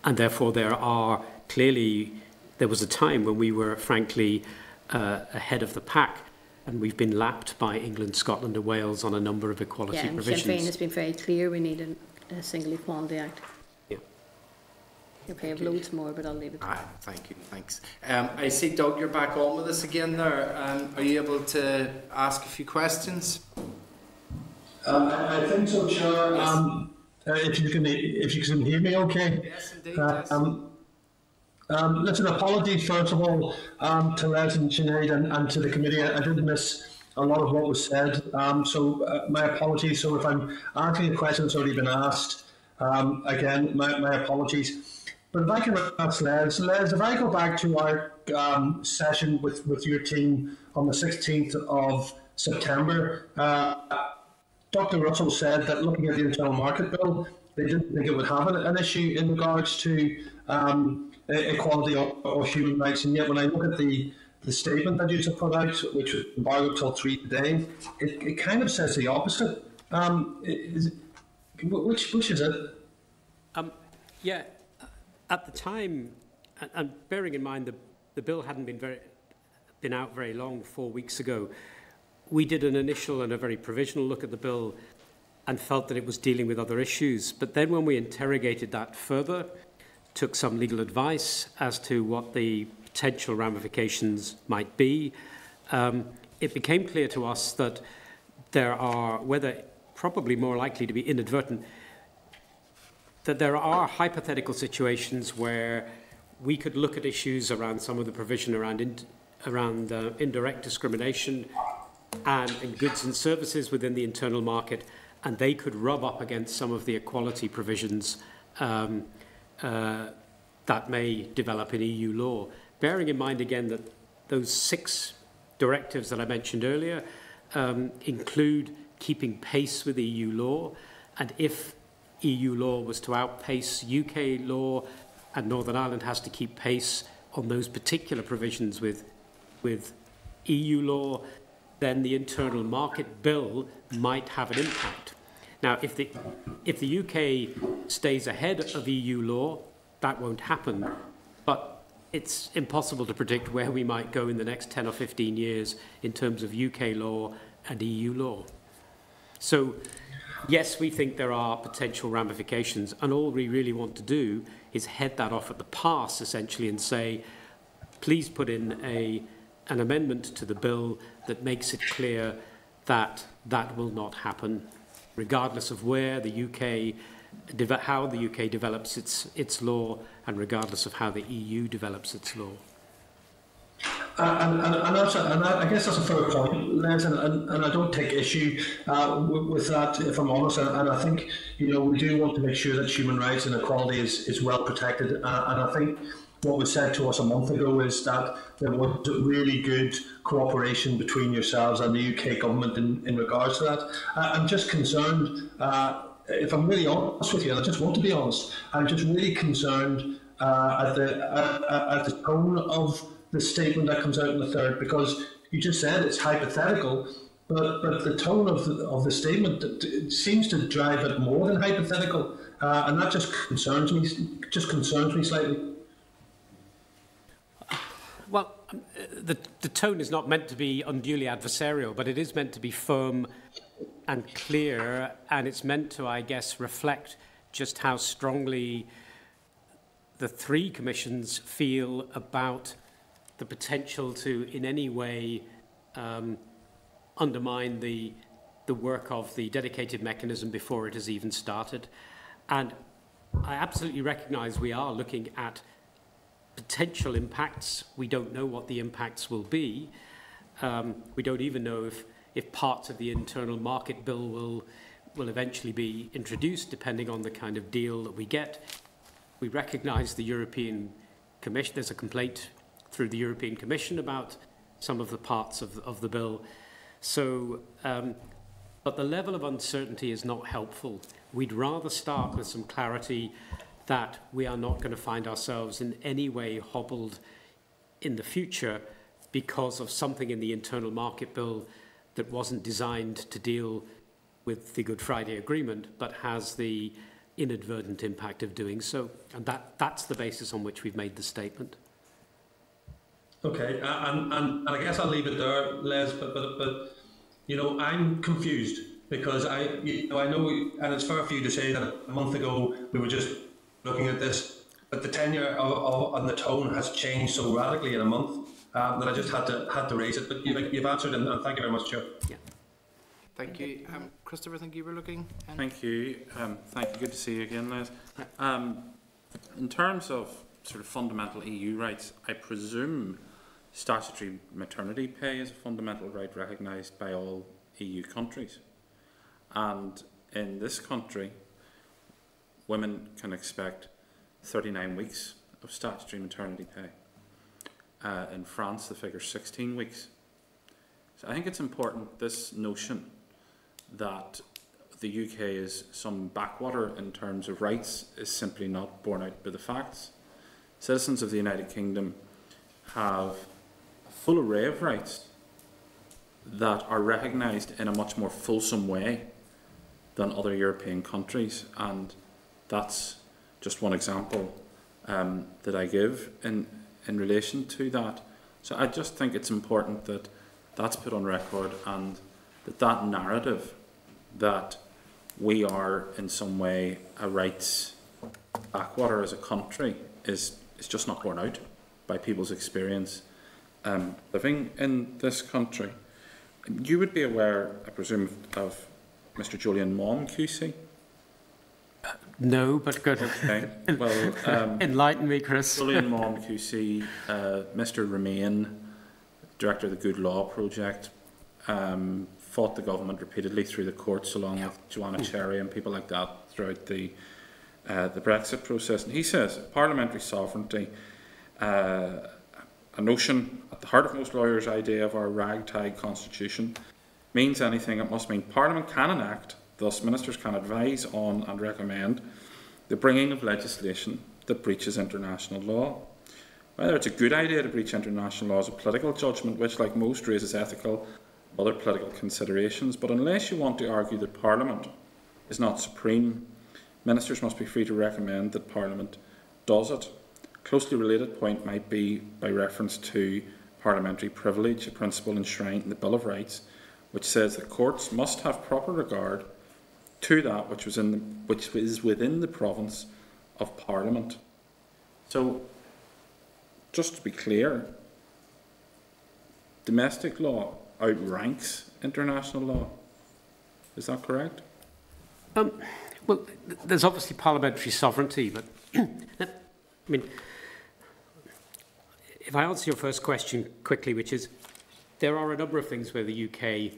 and therefore there are clearly there was a time when we were frankly uh, ahead of the pack, and we've been lapped by England, Scotland, and Wales on a number of equality yeah, and provisions. Sinn Féin has been very clear. We need a, a single Equality Act. Okay, I have loads more, but I'll leave it. Ah, thank you, thanks. Um, I see, Doug, you're back on with us again there. Um, are you able to ask a few questions? Um, I think so, Chair. Yes. Um, uh, if you can, if you can hear me, okay. Yes, indeed. Uh, yes. Um, um, listen, apologies first of all um, to Les and Sinead and, and to the committee. I, I did miss a lot of what was said, um, so uh, my apologies. So if I'm answering a question that's already been asked, um, again, my, my apologies. But if I can ask Les, Les, if I go back to our um, session with, with your team on the sixteenth of September, uh, Doctor Russell said that looking at the internal market bill, they didn't think it would have an, an issue in regards to um, equality or, or human rights. And yet when I look at the, the statement that you put out, which was embargoed till three today, it, it kind of says the opposite. Um, is, which, which is it? Um, yeah. At the time, and bearing in mind the, the bill hadn't been, very, been out very long, four weeks ago, we did an initial and a very provisional look at the bill and felt that it was dealing with other issues. But then when we interrogated that further, took some legal advice as to what the potential ramifications might be, um, it became clear to us that there are, whether probably more likely to be inadvertent, that there are hypothetical situations where we could look at issues around some of the provision around in, around uh, indirect discrimination and, and goods and services within the internal market, and they could rub up against some of the equality provisions um, uh, that may develop in E U law. Bearing in mind again that those six directives that I mentioned earlier um, include keeping pace with E U law, and if E U law was to outpace U K law, and Northern Ireland has to keep pace on those particular provisions with, with E U law, then the internal market bill might have an impact. Now, if the, if the U K stays ahead of E U law, that won't happen, but it's impossible to predict where we might go in the next ten or fifteen years in terms of U K law and E U law. So, yes, we think there are potential ramifications, and all we really want to do is head that off at the pass, essentially, and say, please put in a, an amendment to the bill that makes it clear that that will not happen, regardless of where the U K, how the U K develops its, its law, and regardless of how the E U develops its law. Uh, and, and, and, that's a, and I guess that's a fair point, Les, and, and, and I don't take issue uh, with, with that, if I'm honest. And, and I think, you know, we do want to make sure that human rights and equality is, is well protected. Uh, and I think what was said to us a month ago is that there was really good cooperation between yourselves and the U K government in, in regards to that. Uh, I'm just concerned, uh, if I'm really honest with you, and I just want to be honest, I'm just really concerned uh, at the at, at the tone of the statement that comes out in the third, because you just said it's hypothetical, but, but the tone of the, of the statement it seems to drive it more than hypothetical, uh, and that just concerns me, just concerns me slightly. Well, the, the tone is not meant to be unduly adversarial, but it is meant to be firm and clear, and it's meant to, I guess, reflect just how strongly the three commissions feel about the potential to, in any way, um, undermine the, the work of the dedicated mechanism before it has even started. And I absolutely recognise we are looking at potential impacts. We don't know what the impacts will be. Um, we don't even know if, if parts of the internal market bill will, will eventually be introduced, depending on the kind of deal that we get. We recognise the European Commission. There's a complaint through the European Commission about some of the parts of, of the bill. So, um, but the level of uncertainty is not helpful. We'd rather start with some clarity that we are not going to find ourselves in any way hobbled in the future because of something in the Internal Market Bill that wasn't designed to deal with the Good Friday Agreement, but has the inadvertent impact of doing so. And that, that's the basis on which we've made the statement. Okay, and, and, and I guess I'll leave it there, Les, but, but, but you know, I'm confused because I, you know, I know, we, and it's fair for you to say that a month ago we were just looking at this, but the tenure of, of, and the tone has changed so radically in a month um, that I just had to had to raise it. But you've, you've answered, and, and thank you very much, Chair. Yeah. Thank you. Um, Christopher, thank you for looking. And thank you. Um, thank you. Good to see you again, Les. Um, in terms of sort of fundamental E U rights, I presume statutory maternity pay is a fundamental right recognised by all E U countries, and in this country women can expect thirty-nine weeks of statutory maternity pay. Uh, in France the figure is sixteen weeks. So I think it's important, this notion that the U K is some backwater in terms of rights is simply not borne out by the facts. Citizens of the United Kingdom have full array of rights that are recognised in a much more fulsome way than other European countries, and that's just one example um, that I give in, in relation to that. So I just think it's important that that's put on record, and that that narrative that we are in some way a rights backwater as a country is, is just not borne out by people's experience um, living in this country. You would be aware, I presume, of Mister Julian Maugham, Q C? No, but good. Okay. Well, um, enlighten me, Chris. Julian Maugham, Q C, uh, Mister Remain, director of the Good Law Project, um, fought the government repeatedly through the courts, along yeah. with Joanna Cherry and people like that throughout the uh, the Brexit process. And he says parliamentary sovereignty, uh, a notion at the heart of most lawyers' idea of our ragtag constitution, means anything, it must mean Parliament can enact, thus ministers can advise on and recommend the bringing of legislation that breaches international law. Whether it's a good idea to breach international law is a political judgment which, like most, raises ethical and other political considerations, but unless you want to argue that Parliament is not supreme, ministers must be free to recommend that Parliament does it. Closely related point might be by reference to parliamentary privilege, a principle enshrined in the Bill of Rights, which says that courts must have proper regard to that which was in the, which is within the province of Parliament. So, just to be clear, domestic law outranks international law. Is that correct? Um, well, there's obviously parliamentary sovereignty, but I mean. If I answer your first question quickly, which is, there are a number of things where the U K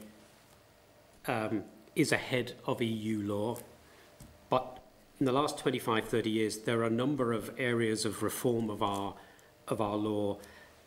um, is ahead of E U law, but in the last twenty-five, thirty years, there are a number of areas of reform of our, of our law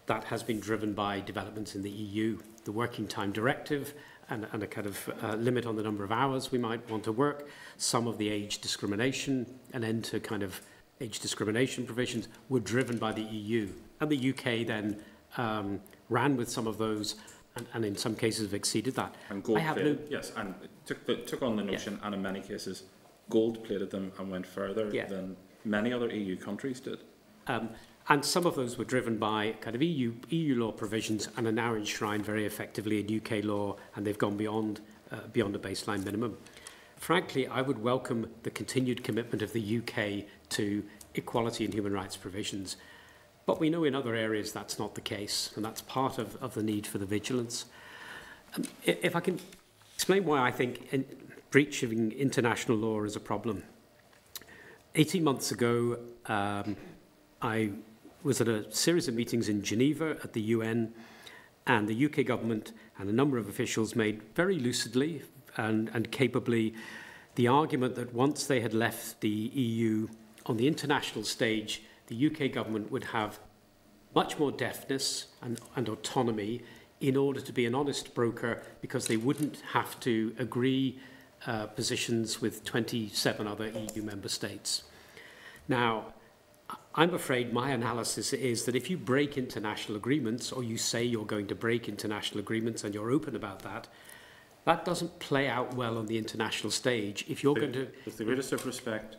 that has been driven by developments in the E U. The Working Time Directive and, and a kind of uh, limit on the number of hours we might want to work, some of the age discrimination, an end to kind of age discrimination provisions were driven by the E U. And the U K then um, ran with some of those, and, and in some cases have exceeded that. And gold I have no... Yes, and took, the, took on the notion, yeah. and in many cases gold-plated them and went further yeah. than many other E U countries did. Um, and some of those were driven by kind of E U, E U law provisions and are now enshrined very effectively in U K law, and they've gone beyond, uh, beyond a baseline minimum. Frankly, I would welcome the continued commitment of the U K to equality and human rights provisions. But we know in other areas that's not the case, and that's part of, of the need for the vigilance. Um, if I can explain why I think in, breaching international law is a problem. eighteen months ago, um, I was at a series of meetings in Geneva at the U N, and the U K government and a number of officials made very lucidly and, and capably the argument that once they had left the E U on the international stage, the U K government would have much more deftness and, and autonomy in order to be an honest broker, because they wouldn't have to agree uh, positions with twenty-seven other E U member states. Now, I'm afraid my analysis is that if you break international agreements, or you say you're going to break international agreements and you're open about that, that doesn't play out well on the international stage. If you're with, going to... With the greatest of respect,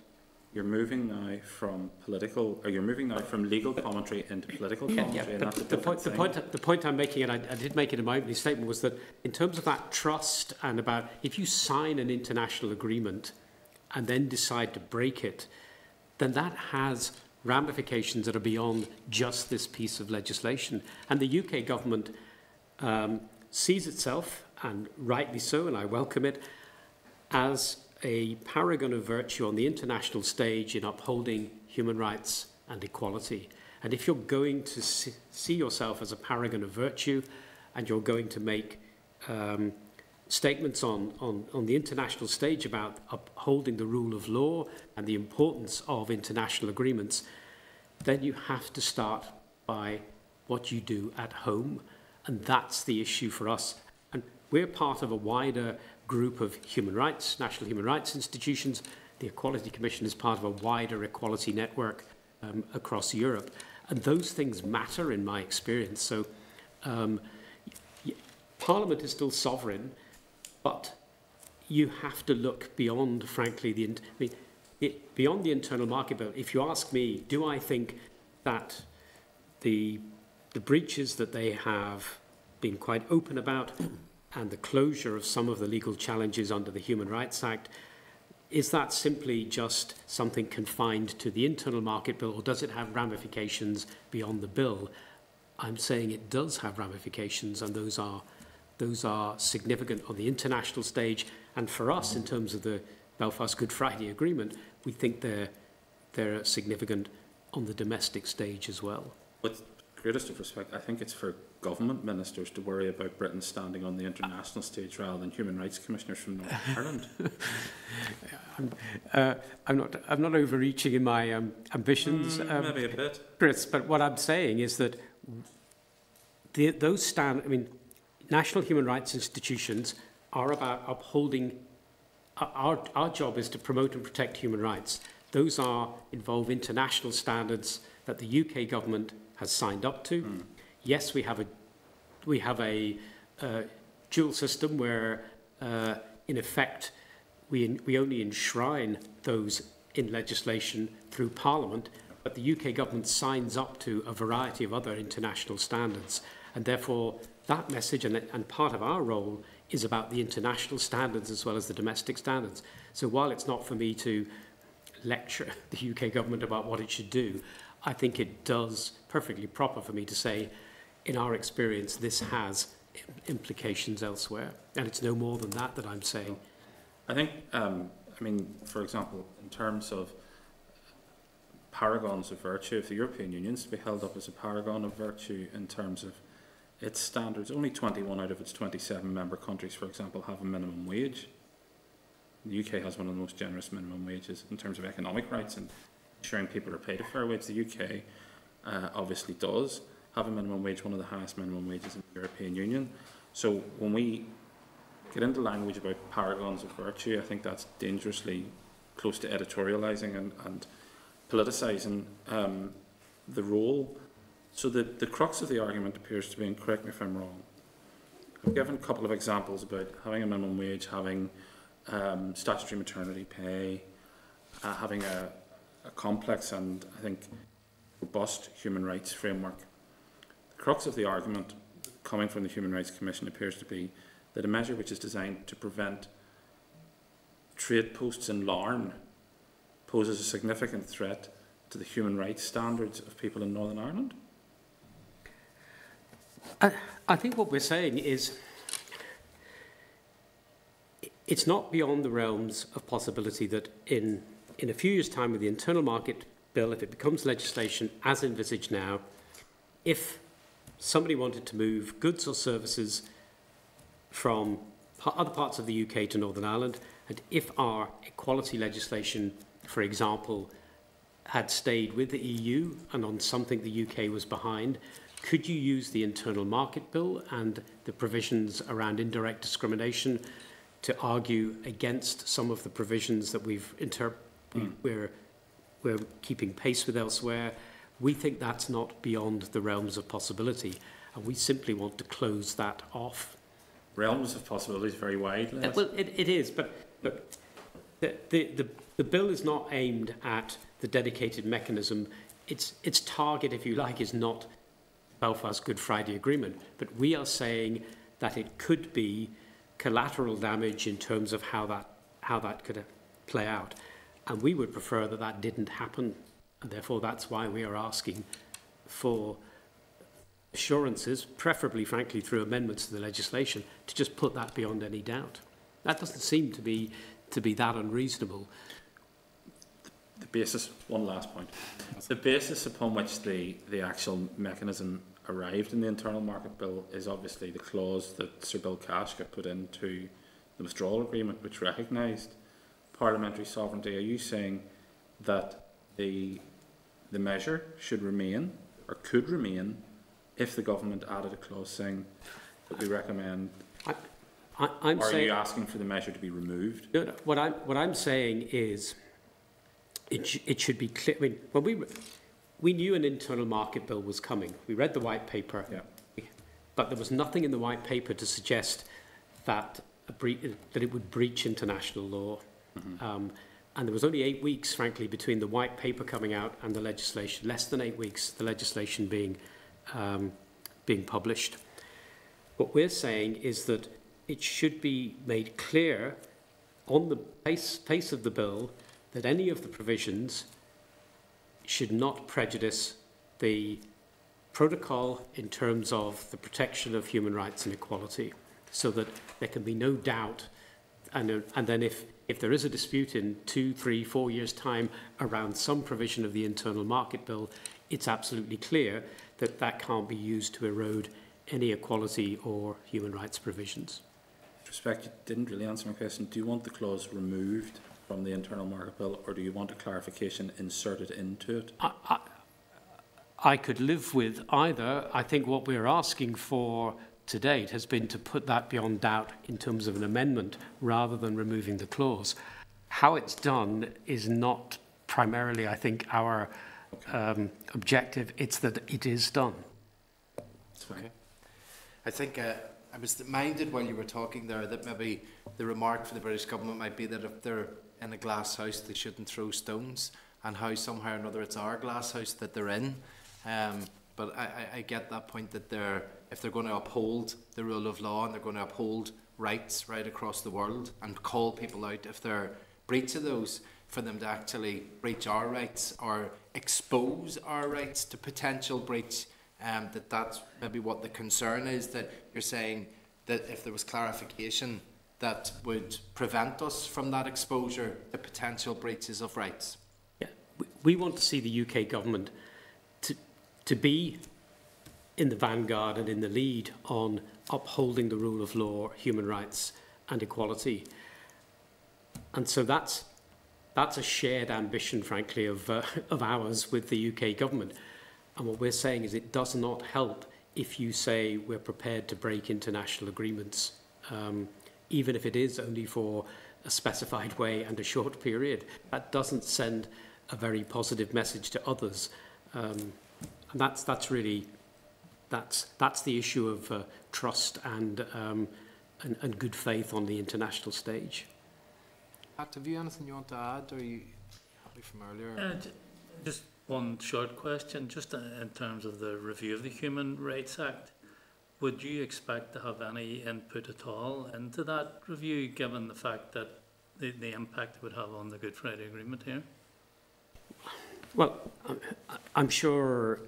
you're moving now from political, or you're moving now from legal commentary into political commentary. Yeah, yeah, but and the, point, the, point, the point I'm making, and I, I did make it in my opening statement, was that in terms of that trust and about if you sign an international agreement and then decide to break it, then that has ramifications that are beyond just this piece of legislation. And the U K government um, sees itself, and rightly so, and I welcome it, as a paragon of virtue on the international stage in upholding human rights and equality. And if you're going to see yourself as a paragon of virtue, and you're going to make um, statements on, on, on the international stage about upholding the rule of law and the importance of international agreements, then you have to start by what you do at home. And that's the issue for us. And we're part of a wider group of human rights, national human rights institutions. The Equality Commission is part of a wider equality network um, across Europe. And those things matter in my experience. So um, Parliament is still sovereign, but you have to look beyond, frankly, the, I mean, it, beyond the internal market. But if you ask me, do I think that the, the breaches that they have been quite open about and the closure of some of the legal challenges under the Human Rights Act, is that simply just something confined to the internal market bill, or does it have ramifications beyond the bill? I'm saying it does have ramifications, and those are... Those are significant on the international stage, and for us, in terms of the Belfast Good Friday Agreement, we think they're, they're significant on the domestic stage as well. With greatest of respect, I think it's for government ministers to worry about Britain standing on the international stage rather than human rights commissioners from Northern Ireland. I'm, uh, I'm, not, I'm not overreaching in my um, ambitions. Mm, um, maybe a bit. Chris, but what I'm saying is that the, those stand... I mean. National human rights institutions are about upholding, our, our job is to promote and protect human rights. Those are, involve international standards that the U K government has signed up to. Mm. Yes, we have a, we have a uh, dual system where, uh, in effect, we, we only enshrine those in legislation through Parliament, but the U K government signs up to a variety of other international standards, and therefore that message, and, and part of our role, is about the international standards as well as the domestic standards. So while it's not for me to lecture the U K government about what it should do, I think it does perfectly proper for me to say, in our experience, this has implications elsewhere. And it's no more than that that I'm saying. I think, um, I mean, for example, in terms of paragons of virtue, if the European Union is to be held up as a paragon of virtue in terms of its standards, only twenty-one out of its twenty-seven member countries, for example, have a minimum wage. The U K has one of the most generous minimum wages in terms of economic rights and ensuring people are paid a fair wage. The U K uh, obviously does have a minimum wage, one of the highest minimum wages in the European Union. So when we get into language about paragons of virtue, I think that's dangerously close to editorialising and, and politicising um, the role. So the, the crux of the argument appears to be, and correct me if I'm wrong, I've given a couple of examples about having a minimum wage, having um, statutory maternity pay, uh, having a, a complex and, I think, robust human rights framework. The crux of the argument coming from the Human Rights Commission appears to be that a measure which is designed to prevent trade posts in Larne poses a significant threat to the human rights standards of people in Northern Ireland. I, I think what we're saying is it's not beyond the realms of possibility that in, in a few years' time with the internal market bill, if it becomes legislation as envisaged now, if somebody wanted to move goods or services from other parts of the U K to Northern Ireland, and if our equality legislation, for example, had stayed with the E U and on something the U K was behind, could you use the internal market bill and the provisions around indirect discrimination to argue against some of the provisions that we've inter- mm. we're we're keeping pace with elsewhere. We think that's not beyond the realms of possibility, and we simply want to close that off. Realms of possibilities very widely. Uh, well, it, it is, but look, the, the, the, the bill is not aimed at the dedicated mechanism. Its, its target, if you like, is not Belfast Good Friday Agreement, but we are saying that it could be collateral damage in terms of how that, how that could play out. And we would prefer that that didn't happen. And therefore, that's why we are asking for assurances, preferably, frankly, through amendments to the legislation, to just put that beyond any doubt. That doesn't seem to be, to be that unreasonable. The basis, one last point, the basis upon which the, the actual mechanism arrived in the Internal Market Bill is obviously the clause that Sir Bill Cash got put into the withdrawal agreement, which recognised parliamentary sovereignty. Are you saying that the, the measure should remain or could remain if the government added a clause saying that we recommend? I, I, I'm or saying, are you asking for the measure to be removed? No, no, what, I'm, what I'm saying is it, sh it should be clear. I mean, when we, we knew an internal market bill was coming. We read the white paper, yeah. But there was nothing in the white paper to suggest that, a bre that it would breach international law. Mm-hmm. um, and there was only eight weeks, frankly, between the white paper coming out and the legislation, less than eight weeks, the legislation being, um, being published. What we're saying is that it should be made clear on the face, face of the bill that any of the provisions should not prejudice the protocol in terms of the protection of human rights and equality, so that there can be no doubt. And, and then if, if there is a dispute in two, three, four years' time around some provision of the Internal Market Bill, it's absolutely clear that that can't be used to erode any equality or human rights provisions. With respect, you didn't really answer my question. Do you want the clause removed from the Internal Market Bill, or do you want a clarification inserted into it? I, I, I could live with either. I think what we're asking for to date has been to put that beyond doubt in terms of an amendment rather than removing the clause. How it's done is not primarily, I think, our um, objective. It's that it is done. That's fine. Okay. I think uh, I was minded while you were talking there that maybe the remark for the British government might be that if they're in a glass house, they shouldn't throw stones, and how somehow or another it's our glass house that they're in. Um, but I, I get that point that they're, if they're going to uphold the rule of law and they're going to uphold rights right across the world and call people out if they're breach of those, for them to actually breach our rights or expose our rights to potential breach, um, that that's maybe what the concern is, that you're saying that if there was clarification that would prevent us from that exposure to potential breaches of rights. Yeah, we want to see the U K government to, to be in the vanguard and in the lead on upholding the rule of law, human rights and equality. And so that's, that's a shared ambition, frankly, of, uh, of ours with the U K government. And what we're saying is it does not help if you say we're prepared to break international agreements, um, even if it is only for a specified way and a short period. That doesn't send a very positive message to others. Um, and that's, that's really... That's, that's the issue of uh, trust and, um, and, and good faith on the international stage. Pat, have you anything you want to add, or are you happy from earlier? Uh, just one short question, just in terms of the review of the Human Rights Act. Would you expect to have any input at all into that review, given the fact that the, the impact it would have on the Good Friday Agreement here? Well, I'm sure...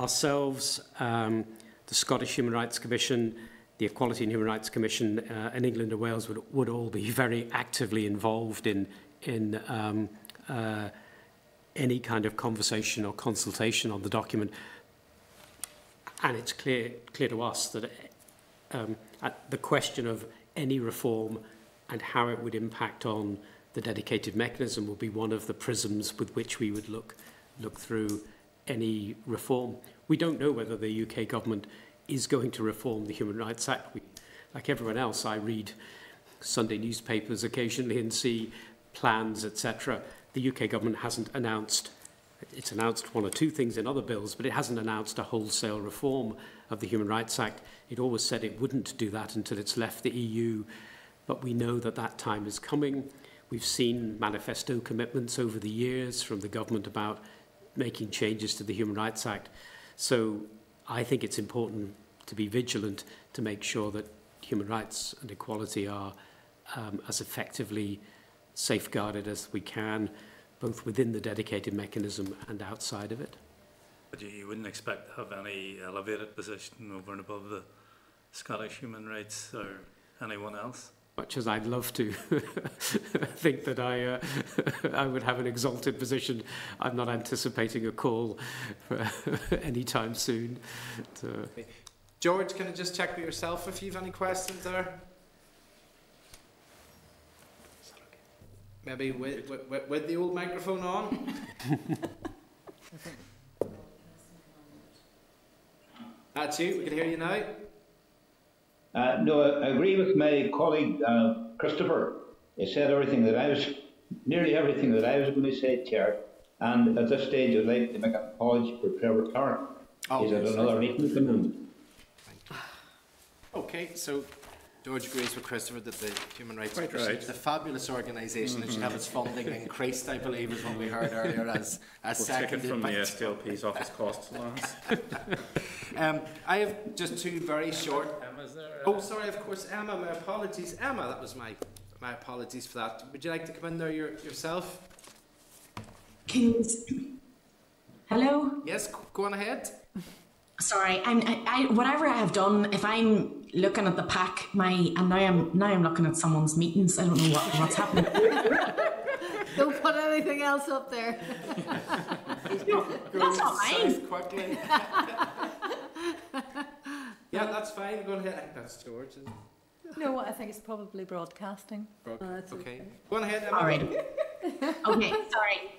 Ourselves, um, the Scottish Human Rights Commission, the Equality and Human Rights Commission uh, in England and Wales would, would all be very actively involved in, in um, uh, any kind of conversation or consultation on the document. And it's clear, clear to us that um, at the question of any reform and how it would impact on the dedicated mechanism will be one of the prisms with which we would look, look through any reform. We don't know whether the U K government is going to reform the Human Rights Act. We, like everyone else, I read Sunday newspapers occasionally and see plans, et cetera. the U K government hasn't announced, it's announced one or two things in other bills, but it hasn't announced a wholesale reform of the Human Rights Act. It always said it wouldn't do that until it's left the E U, but we know that that time is coming. We've seen manifesto commitments over the years from the government about making changes to the Human Rights Act. So I think it's important to be vigilant to make sure that human rights and equality are um, as effectively safeguarded as we can, both within the dedicated mechanism and outside of it. But you wouldn't expect to have any elevated position over and above the Scottish human rights or anyone else? Much as I'd love to think that I, uh, I would have an exalted position, I'm not anticipating a call anytime soon. So. George, can I just check with yourself if you've any questions there? Maybe with, with, with the old microphone on? That's you, we can hear you now. Uh, no, I agree with my colleague, uh, Christopher. He said everything that I was, nearly everything that I was going to say, Chair. And at this stage, I'd like to make an apology for Trevor Clark. Oh, He's okay, at another so meeting at the moment. Okay, so George agrees with Christopher that the Human Rights Commission right. is a fabulous organisation that mm-hmm. should have its funding increased, I believe, is what we heard earlier as, as we'll seconded. We'll take it from the S T L P's office costs allowance. um, I have just two very short... Emma's there. Oh, sorry, of course, Emma, my apologies. Emma, that was my, my apologies for that. Would you like to come in there your, yourself? Hello? Yes, go on ahead. Sorry, I'm, I, I, whatever I have done, if I'm looking at the pack, my and now I'm now I'm looking at someone's meetings. I don't know what, what's happening. Don't put anything else up there. No, that's not mine. Yeah, that's fine. Go ahead. That's George. No, I think it's probably broadcasting. Broad oh, okay. okay. Go ahead. All right. Okay. Sorry.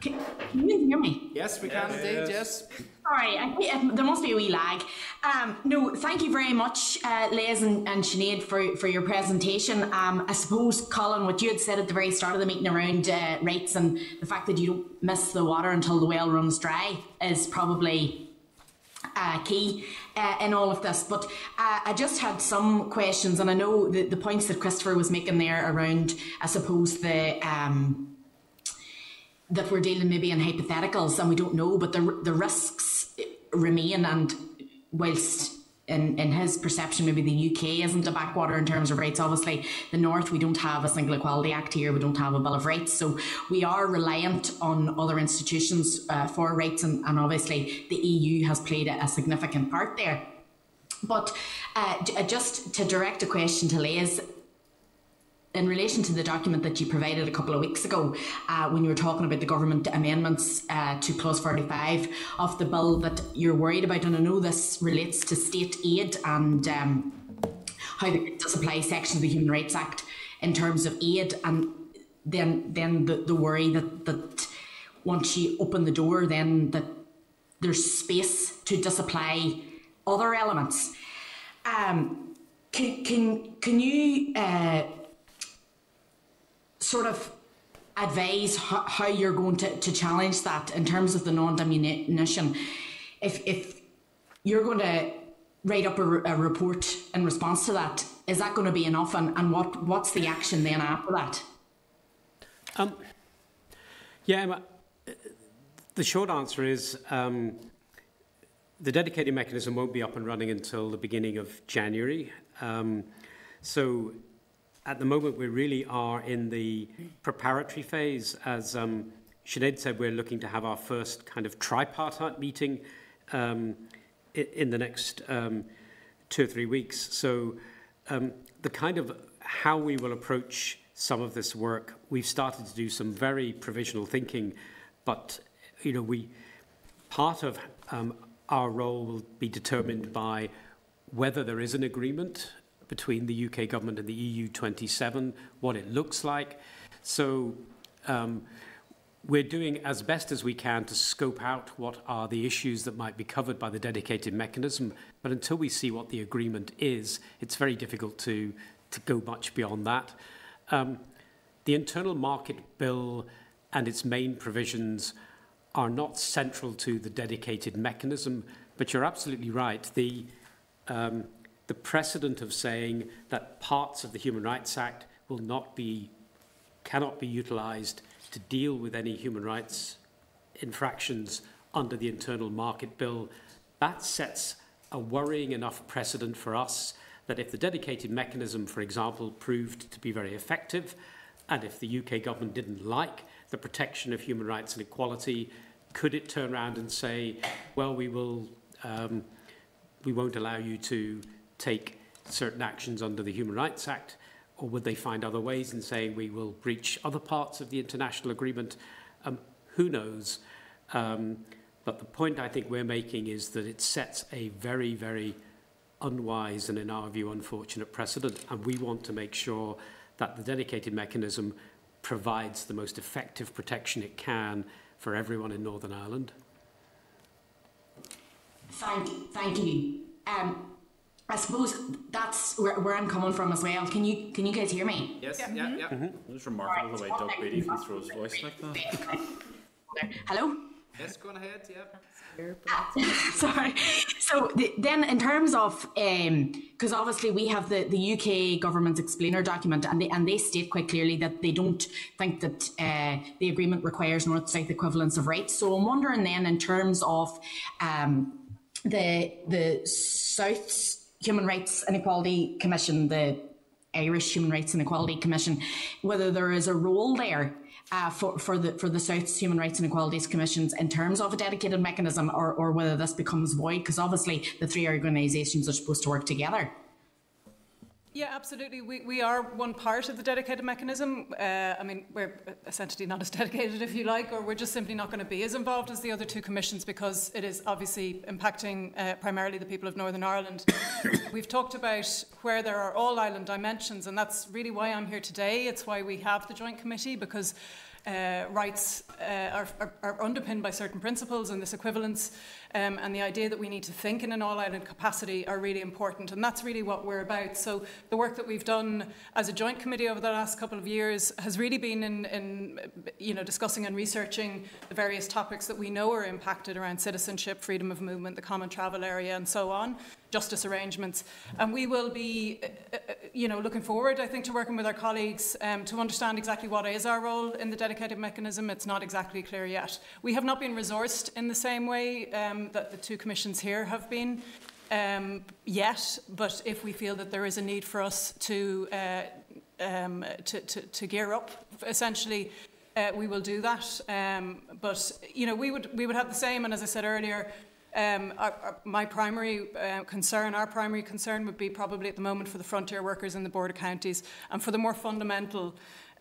Can, can you hear me? Yes, we can indeed, yes. Sorry, I, there must be a wee lag. Um, no, thank you very much, uh, Les and, and Sinead, for, for your presentation. Um, I suppose, Colin, what you had said at the very start of the meeting around uh, rates and the fact that you don't miss the water until the well runs dry is probably... Uh, key uh, in all of this, but uh, I just had some questions, and I know the, the points that Christopher was making there around, I suppose, the... Um, that we're dealing maybe in hypotheticals and we don't know, but the, the risks remain, and whilst in, in his perception maybe the U K isn't a backwater in terms of rights, obviously the North, we don't have a Single Equality Act here, we don't have a Bill of Rights, so we are reliant on other institutions uh, for rights, and, and obviously the E U has played a, a significant part there. But uh, just to direct a question to Les, in relation to the document that you provided a couple of weeks ago, uh, when you were talking about the government amendments uh, to clause forty-five of the bill that you're worried about, and I know this relates to state aid and um, how it does apply sections of the Human Rights Act in terms of aid, and then then the, the worry that, that once you open the door, then that there's space to disapply other elements. Um, can, can, can you... Uh, sort of advise how, how you're going to, to challenge that in terms of the non-diminution. If, if you're going to write up a, a report in response to that, is that going to be enough, and, and what, what's the action then after that? Um, yeah, Emma, the short answer is um, the dedicated mechanism won't be up and running until the beginning of January. Um, so... At the moment, we really are in the preparatory phase. As um, Sinead said, we're looking to have our first kind of tripartite meeting um, in the next um, two or three weeks. So um, the kind of how we will approach some of this work, we've started to do some very provisional thinking, but you know, we part of um, our role will be determined by whether there is an agreement between the U K government and the E U twenty-seven, what it looks like. So um, we're doing as best as we can to scope out what are the issues that might be covered by the dedicated mechanism. But until we see what the agreement is, it's very difficult to, to go much beyond that. Um, The Internal Market Bill and its main provisions are not central to the dedicated mechanism, but you're absolutely right. The, um, the precedent of saying that parts of the Human Rights Act will not be, cannot be utilised to deal with any human rights infractions under the Internal Market Bill, that sets a worrying enough precedent for us that if the dedicated mechanism, for example, proved to be very effective, and if the U K government didn't like the protection of human rights and equality, could it turn around and say, well, we will, um, we won't allow you to take certain actions under the Human Rights Act? Or would they find other ways in saying we will breach other parts of the international agreement? Um, who knows? Um, but the point I think we're making is that it sets a very, very unwise and, in our view, unfortunate precedent, and we want to make sure that the dedicated mechanism provides the most effective protection it can for everyone in Northern Ireland. Thank, thank you. Um, I suppose that's where, where I'm coming from as well. Can you can you guys hear me? Yes. Yeah. Yeah. yeah. Mm-hmm. It was remarkable right, the way Doug Beatty can throw his voice like that. Hello. Yes, go ahead. Yeah. Sorry. So the, then, in terms of, because um, obviously we have the the U K government's explainer document, and they and they state quite clearly that they don't think that uh, the agreement requires north-south equivalence of rights. So I'm wondering then, in terms of um, the the South's Human Rights and Equality Commission, the Irish Human Rights and Equality Commission, whether there is a role there Uh, for, for the for the South's Human Rights and Equalities Commissions in terms of a dedicated mechanism, or, or whether this becomes void, because obviously the three organisations are supposed to work together. Yeah, absolutely. We, we are one part of the dedicated mechanism. Uh, I mean, we're essentially not as dedicated, if you like, or we're just simply not going to be as involved as the other two commissions, because it is obviously impacting uh, primarily the people of Northern Ireland. We've talked about where there are all-island dimensions, and that's really why I'm here today. It's why we have the Joint Committee, because uh, rights uh, are, are, are underpinned by certain principles and this equivalence, um, and the idea that we need to think in an all-island capacity are really important, and that's really what we're about. So the work that we've done as a Joint Committee over the last couple of years has really been in, in you know, discussing and researching the various topics that we know are impacted around citizenship, freedom of movement, the common travel area, and so on, justice arrangements. And we will be, you know, looking forward, I think, to working with our colleagues um, to understand exactly what is our role in the dedicated mechanism. It's not exactly clear yet. We have not been resourced in the same way um, that the two commissions here have been. Um, yet, but if we feel that there is a need for us to uh, um, to, to, to gear up, essentially, uh, we will do that. Um, but you know, we would we would have the same. And as I said earlier, um, our, our, my primary uh, concern, our primary concern, would be probably at the moment for the frontier workers in the border counties, and for the more fundamental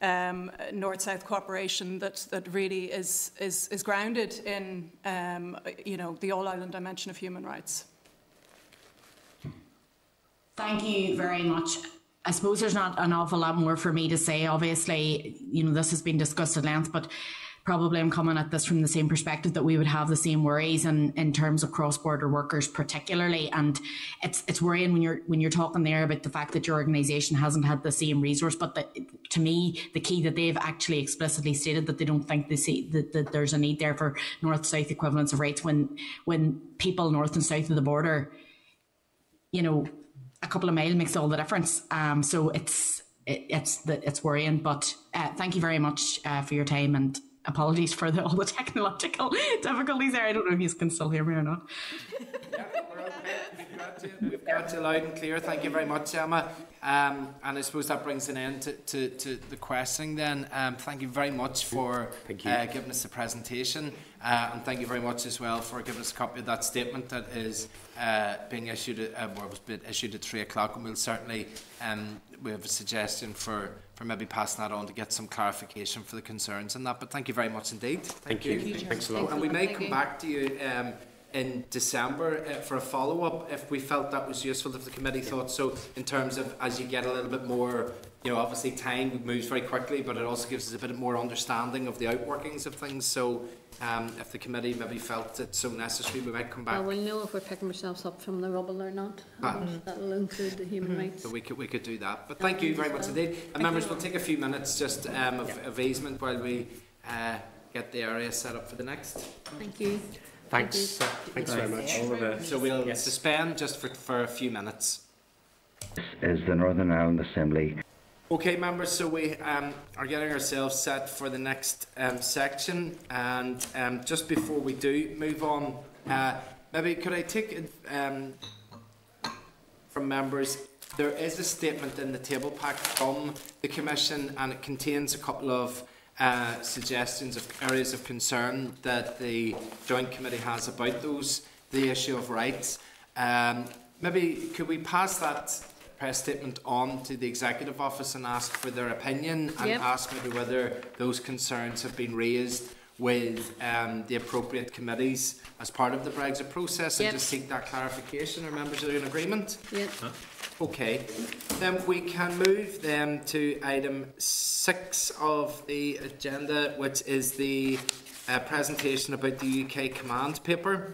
Um, north-south cooperation that that really is is is grounded in um, you know, the all-island dimension of human rights. Thank you very much. I suppose there's not an awful lot more for me to say. Obviously, you know, this has been discussed at length, but probably I'm coming at this from the same perspective, that we would have the same worries in, in terms of cross-border workers particularly. And it's it's worrying when you're when you're talking there about the fact that your organisation hasn't had the same resource. But the, to me, the key that they've actually explicitly stated that they don't think they see that, that there's a need there for north-south equivalence of rights, when when people north and south of the border, you know, a couple of mile makes all the difference. Um, so it's it, it's it's worrying. But uh, thank you very much uh, for your time, and apologies for the, all the technological difficulties there. I don't know if you can still hear me or not. Yeah, we're okay. We've got you, we've got you loud and clear. Thank you very much, Emma. Um, and I suppose that brings an end to, to, to the questioning then. Um, thank you very much for uh, giving us the presentation. Uh, and thank you very much as well for giving us a copy of that statement that is uh, being issued at, uh, well, been issued at three o'clock. And we'll certainly, um, we have a suggestion for, for maybe passing that on to get some clarification for the concerns and that. But thank you very much indeed. Thank, thank you. you. Thanks a lot. And we may come back to you um, in December uh, for a follow-up if we felt that was useful, if the committee thought so, in terms of as you get a little bit more you know, obviously time moves very quickly, but it also gives us a bit more understanding of the outworkings of things. So um, if the committee maybe felt it so necessary, we might come back. Well, we'll know if we're picking ourselves up from the rubble or not. Ah. That'll include the human mm-hmm. rights. So we could, we could do that. But thank you very much indeed. And thank members, you. We'll take a few minutes just um, of, yeah. of easement while we uh, get the area set up for the next. Thank you. Thanks. Thanks, Thanks very much. All of so we'll yes. suspend just for, for a few minutes. This is the Northern Ireland Assembly. Okay, members, so we um, are getting ourselves set for the next um, section, and um, just before we do move on, uh, maybe could I take um, from members, there is a statement in the table pack from the Commission, and it contains a couple of uh, suggestions of areas of concern that the Joint Committee has about those, the issue of rights. Um, maybe could we pass that press statement on to the Executive Office and ask for their opinion and yep. ask maybe whether those concerns have been raised with um, the appropriate committees as part of the Brexit process yep. and just seek that clarification. Are members in agreement? Yep. Huh? Okay. Then we can move then to item six of the agenda, which is the uh, presentation about the U K Command Paper.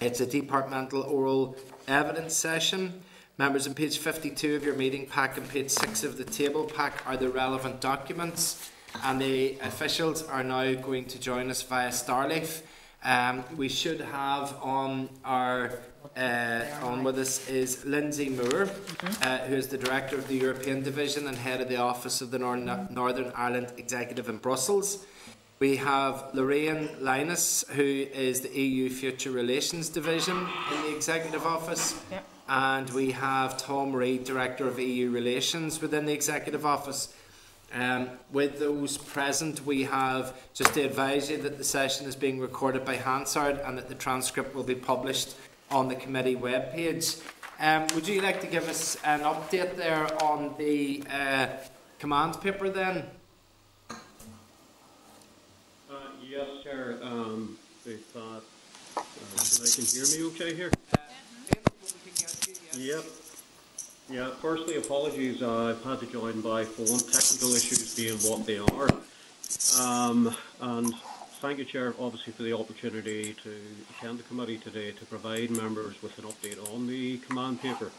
It's a departmental oral evidence session. Members, on page fifty-two of your meeting pack and page six of the table pack are the relevant documents, and the officials are now going to join us via Starleaf. Um, we should have on our uh, on with us is Lindsay Moore, uh, who is the Director of the European Division and Head of the Office of the Nor- Northern Ireland Executive in Brussels. We have Lorraine Linus, who is the E U Future Relations Division in the Executive Office. Yep. And we have Tom Reid, Director of E U Relations within the Executive Office. Um, with those present, we have just to advise you that the session is being recorded by Hansard and that the transcript will be published on the committee webpage. Um, would you like to give us an update there on the uh, command paper then? Uh, yes, Chair. Um, if, uh, uh, I can hear me okay here? Yep. Yeah, firstly, apologies. Uh, I've had to join by phone, technical issues being what they are. Um, and thank you, Chair, obviously, for the opportunity to attend the committee today to provide members with an update on the command paper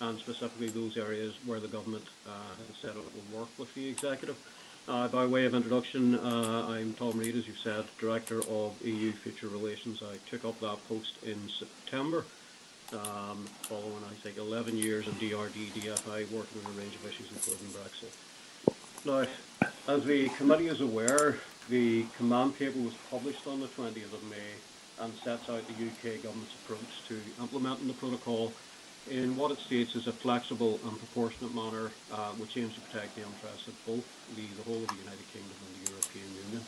and specifically those areas where the government uh, has said it will work with the executive. Uh, by way of introduction, uh, I'm Tom Reid, as you've said, Director of E U Future Relations. I took up that post in September. Um, following, I think, eleven years of D R D D F I working on a range of issues including Brexit. Now, as the committee is aware, the command paper was published on the twentieth of May and sets out the U K government's approach to implementing the protocol in what it states is a flexible and proportionate manner uh, which aims to protect the interests of both the, the whole of the United Kingdom and the European Union.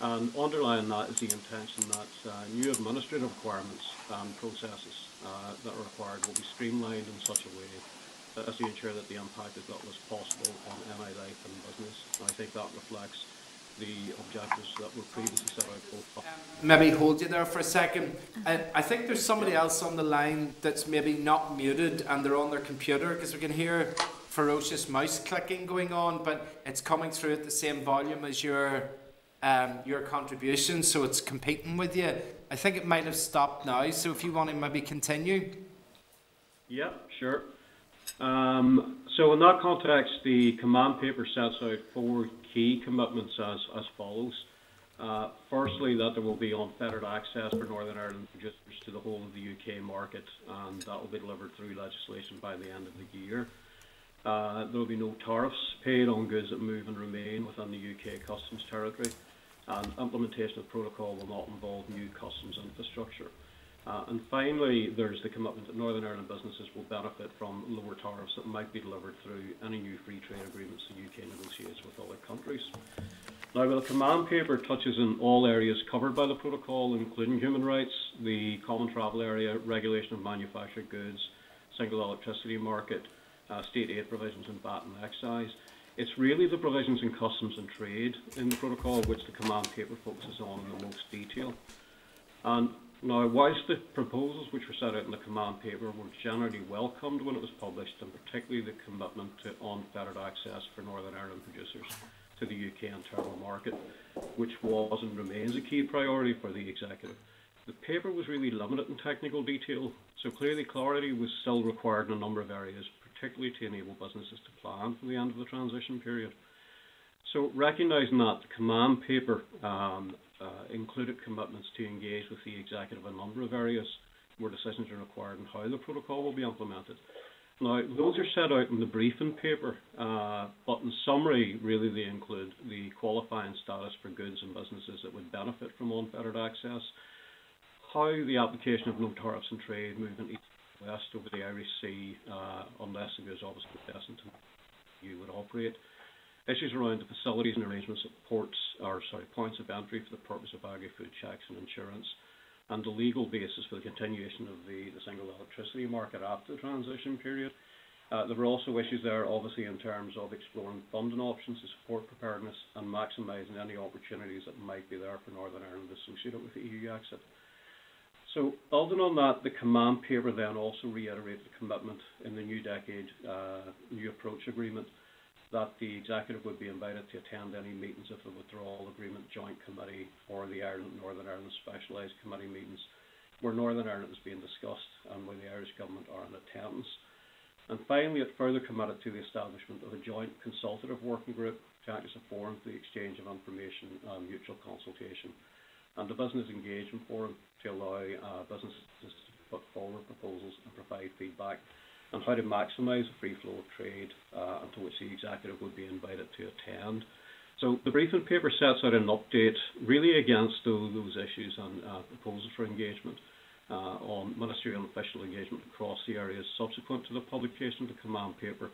And underlying that is the intention that uh, new administrative requirements and processes uh, that are required will be streamlined in such a way as to ensure that the impact is not as possible on N I life and business. And I think that reflects the objectives that were previously set out both. Maybe hold you there for a second. I, I think there's somebody else on the line that's maybe not muted and they're on their computer because we can hear ferocious mouse clicking going on, but it's coming through at the same volume as your... Um, your contribution, so it's competing with you. I think it might have stopped now, so if you want to maybe continue. Yeah, sure. Um, so in that context, the command paper sets out four key commitments as, as follows. Uh, firstly, that there will be unfettered access for Northern Ireland producers to the whole of the U K market, and that will be delivered through legislation by the end of the year. Uh, there will be no tariffs paid on goods that move and remain within the U K customs territory. And implementation of protocol will not involve new customs infrastructure. Uh, and finally, there's the commitment that Northern Ireland businesses will benefit from lower tariffs that might be delivered through any new free trade agreements the U K negotiates with other countries. Now, while the command paper touches on all areas covered by the protocol, including human rights, the common travel area, regulation of manufactured goods, single electricity market, uh, state aid provisions and V A T and excise, it's really the provisions in customs and trade in the protocol which the command paper focuses on in the most detail. And Now, whilst the proposals which were set out in the Command Paper were generally welcomed when it was published, and particularly the commitment to unfettered access for Northern Ireland producers to the U K internal market, which was and remains a key priority for the Executive, the paper was really limited in technical detail, so clearly clarity was still required in a number of areas, particularly to enable businesses to plan for the end of the transition period. So, recognising that, the Command Paper um, uh, included commitments to engage with the Executive in a number of areas where decisions are required and how the protocol will be implemented. Now, those are set out in the briefing paper, uh, but in summary, really they include the qualifying status for goods and businesses that would benefit from unfettered access, how the application of no tariffs and trade movement east to west over the Irish Sea, uh, unless the goods obviously destined to the E U would operate, issues around the facilities and arrangements at ports, or sorry, points of entry for the purpose of agri-food checks and insurance, and the legal basis for the continuation of the, the single electricity market after the transition period. Uh, there were also issues there, obviously, in terms of exploring funding options to support preparedness and maximising any opportunities that might be there for Northern Ireland associated with the E U exit. So, building on that, the Command Paper then also reiterated the commitment in the New Decade uh, New Approach Agreement that the Executive would be invited to attend any meetings of the Withdrawal Agreement Joint Committee or the Ireland/Northern Ireland Specialised Committee meetings where Northern Ireland is being discussed and where the Irish Government are in attendance. And finally, it further committed to the establishment of a joint consultative working group to act as a forum for the exchange of information and mutual consultation, and a business engagement forum to allow uh, businesses to put forward proposals and provide feedback, and how to maximise the free flow of trade uh, and to which the Executive would be invited to attend. So the briefing paper sets out an update really against those, those issues and uh, proposals for engagement uh, on ministerial and official engagement across the areas subsequent to the publication of the Command Paper.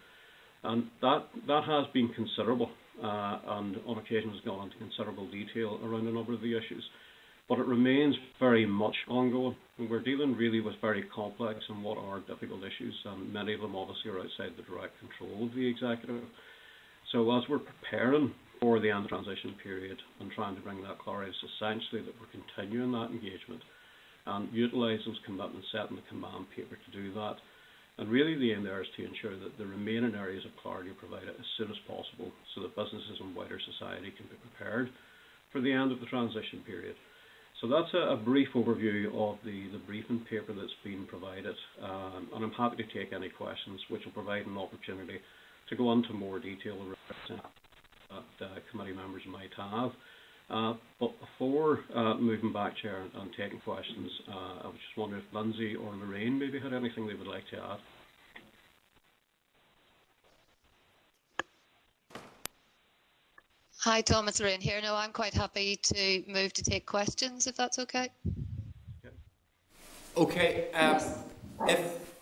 And that, that has been considerable uh, and on occasion has gone into considerable detail around a number of the issues. But it remains very much ongoing. We're dealing really with very complex and what are difficult issues, and many of them obviously are outside the direct control of the Executive. So as we're preparing for the end of the transition period and trying to bring that clarity, it's essentially that we're continuing that engagement and utilise those commitments set in the Command Paper to do that. And really the aim there is to ensure that the remaining areas of clarity are provided as soon as possible so that businesses and wider society can be prepared for the end of the transition period. So that's a, a brief overview of the, the briefing paper that's been provided, um, and I'm happy to take any questions, which will provide an opportunity to go into more detail that uh, committee members might have. Uh, but before uh, moving back, Chair, and, and taking questions, uh, I was just wondering if Lindsay or Lorraine maybe had anything they would like to add. Hi, Tom, it's Lorraine here. No, I'm quite happy to move to take questions, if that's okay. Okay. Um, if,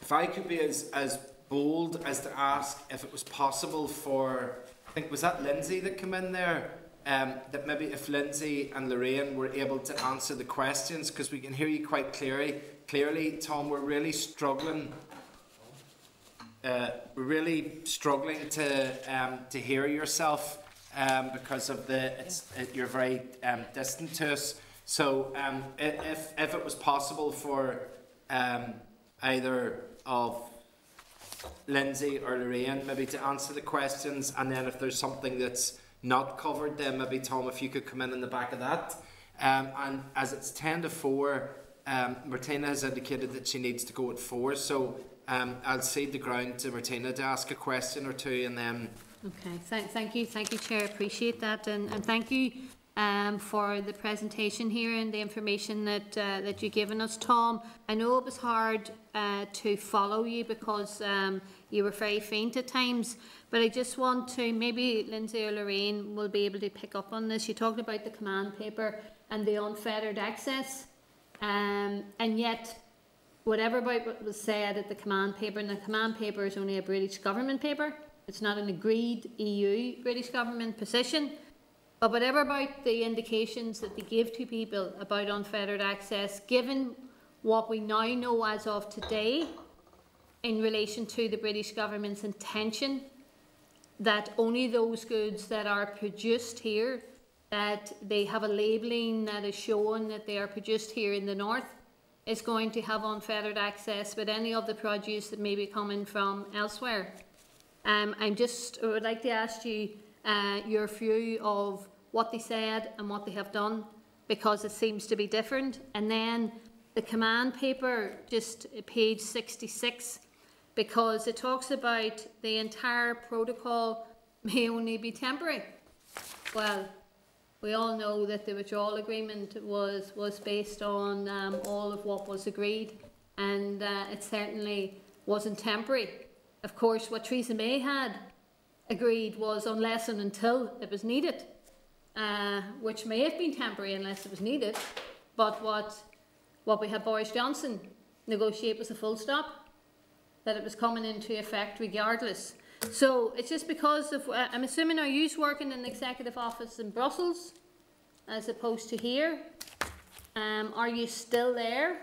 if I could be as, as bold as to ask if it was possible for, I think, was that Lindsay that came in there? Um, that maybe if Lindsay and Lorraine were able to answer the questions, because we can hear you quite clearly. Clearly, Tom, we're really struggling. Uh, we're really struggling to um, to hear yourself um, because of the it's, it, you're very um, distant to us. So um, if if it was possible for um, either of Lindsay or Lorraine maybe to answer the questions, and then if there's something that's not covered, then maybe Tom, if you could come in in the back of that. Um, and as it's ten to four, um, Martina has indicated that she needs to go at four. So. Um, I'll cede the ground to Martina to ask a question or two, and then. Okay, thank, thank you, thank you, Chair. Appreciate that, and, and thank you um, for the presentation here and the information that uh, that you've given us, Tom. I know it was hard uh, to follow you because um, you were very faint at times, but I just want to maybe Lindsay or Lorraine will be able to pick up on this. You talked about the Command Paper and the unfettered access, um, and yet. Whatever about what was said at the Command Paper, and the Command Paper is only a British government paper. It's not an agreed E U British government position. But whatever about the indications that they give to people about unfettered access, given what we now know as of today in relation to the British government's intention that only those goods that are produced here that they have a labelling that is showing that they are produced here in the north is going to have unfettered access with any of the produce that may be coming from elsewhere. Um, I'm just, I would like to ask you uh, your view of what they said and what they have done, because it seems to be different. And then the command paper, just page sixty-six, because it talks about the entire protocol may only be temporary. Well, we all know that the withdrawal agreement was, was based on um, all of what was agreed, and uh, it certainly wasn't temporary. Of course, what Theresa May had agreed was unless and until it was needed, uh, which may have been temporary unless it was needed, but what, what we had Boris Johnson negotiate was a full stop, that it was coming into effect regardless. So it's just because of, uh, I'm assuming, are you working in the executive office in Brussels as opposed to here? Um, are you still there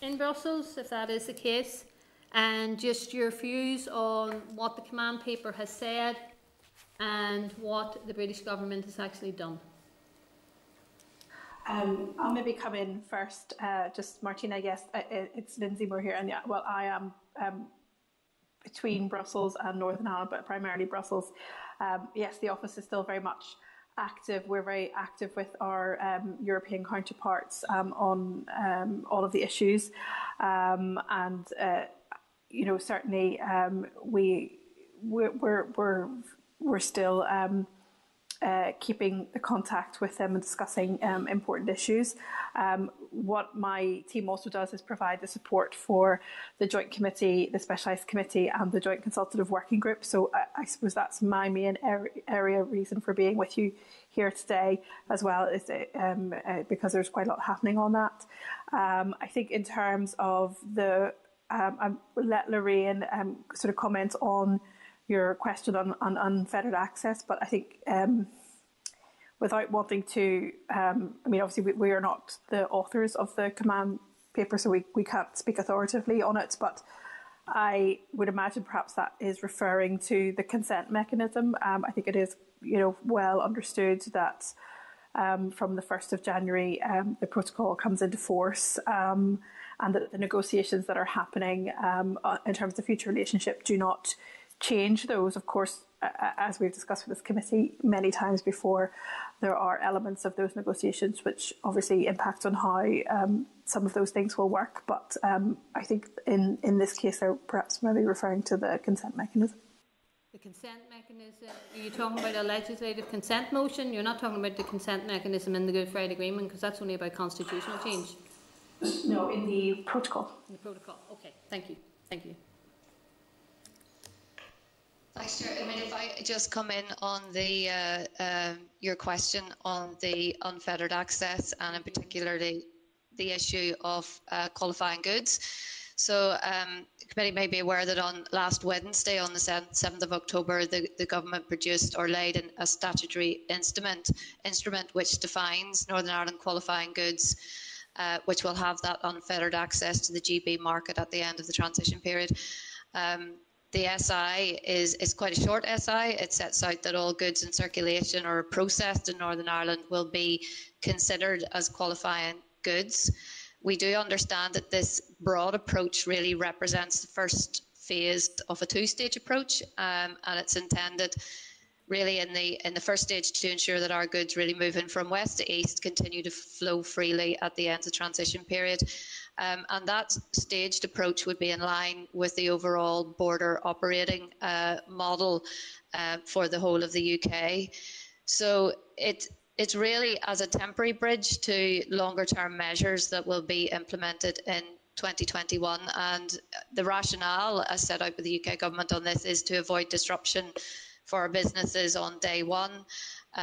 in Brussels, if that is the case? And just your views on what the command paper has said and what the British government has actually done. Um, I'll maybe come in first. Uh, just Martina, yes, it's Lindsay Moore here, and yeah, well, I am. Um, between Brussels and Northern Ireland, but primarily Brussels. Um, yes, the office is still very much active. We're very active with our um, European counterparts um, on um, all of the issues. Um, and, uh, you know, certainly um, we, we're, we're, we're, we're still um, uh, keeping the contact with them and discussing um, important issues. Um, What my team also does is provide the support for the Joint Committee, the Specialised Committee and the Joint Consultative Working Group. So I, I suppose that's my main area reason for being with you here today as well, is it, um, uh, because there's quite a lot happening on that. Um, I think in terms of the, um, I'll let Lorraine um, sort of comment on your question on, on unfettered access, but I think um, without wanting to, um, I mean, obviously we, we are not the authors of the command paper, so we, we can't speak authoritatively on it, but I would imagine perhaps that is referring to the consent mechanism. Um, I think it is, you know, well understood that um, from the first of January, um, the protocol comes into force, um, and that the negotiations that are happening um, in terms of future relationship do not change those. Of course, as we've discussed with this committee many times before, there are elements of those negotiations which obviously impact on how um, some of those things will work. But um, I think in, in this case, they're perhaps maybe referring to the consent mechanism. The consent mechanism, are you talking about a legislative consent motion? You're not talking about the consent mechanism in the Good Friday Agreement, because that's only about constitutional change. No, in the protocol. In the protocol, okay, thank you, thank you. Thanks, Chair. I mean, if I just come in on the uh, um, your question on the unfettered access, and in particular the, the issue of uh, qualifying goods. So um, the committee may be aware that on last Wednesday, on the seventh of October, the, the government produced or laid in a statutory instrument, instrument which defines Northern Ireland qualifying goods, uh, which will have that unfettered access to the G B market at the end of the transition period. Um, The S I is, is quite a short S I. It sets out that all goods in circulation or processed in Northern Ireland will be considered as qualifying goods. We do understand that this broad approach really represents the first phase of a two-stage approach, um, and it's intended really in the, in the first stage to ensure that our goods really moving from west to east continue to flow freely at the end of the transition period. Um, and that staged approach would be in line with the overall border operating uh, model uh, for the whole of the U K. So it, it's really as a temporary bridge to longer term measures that will be implemented in twenty twenty-one. And the rationale as set out by the U K government on this is to avoid disruption for our businesses on day one,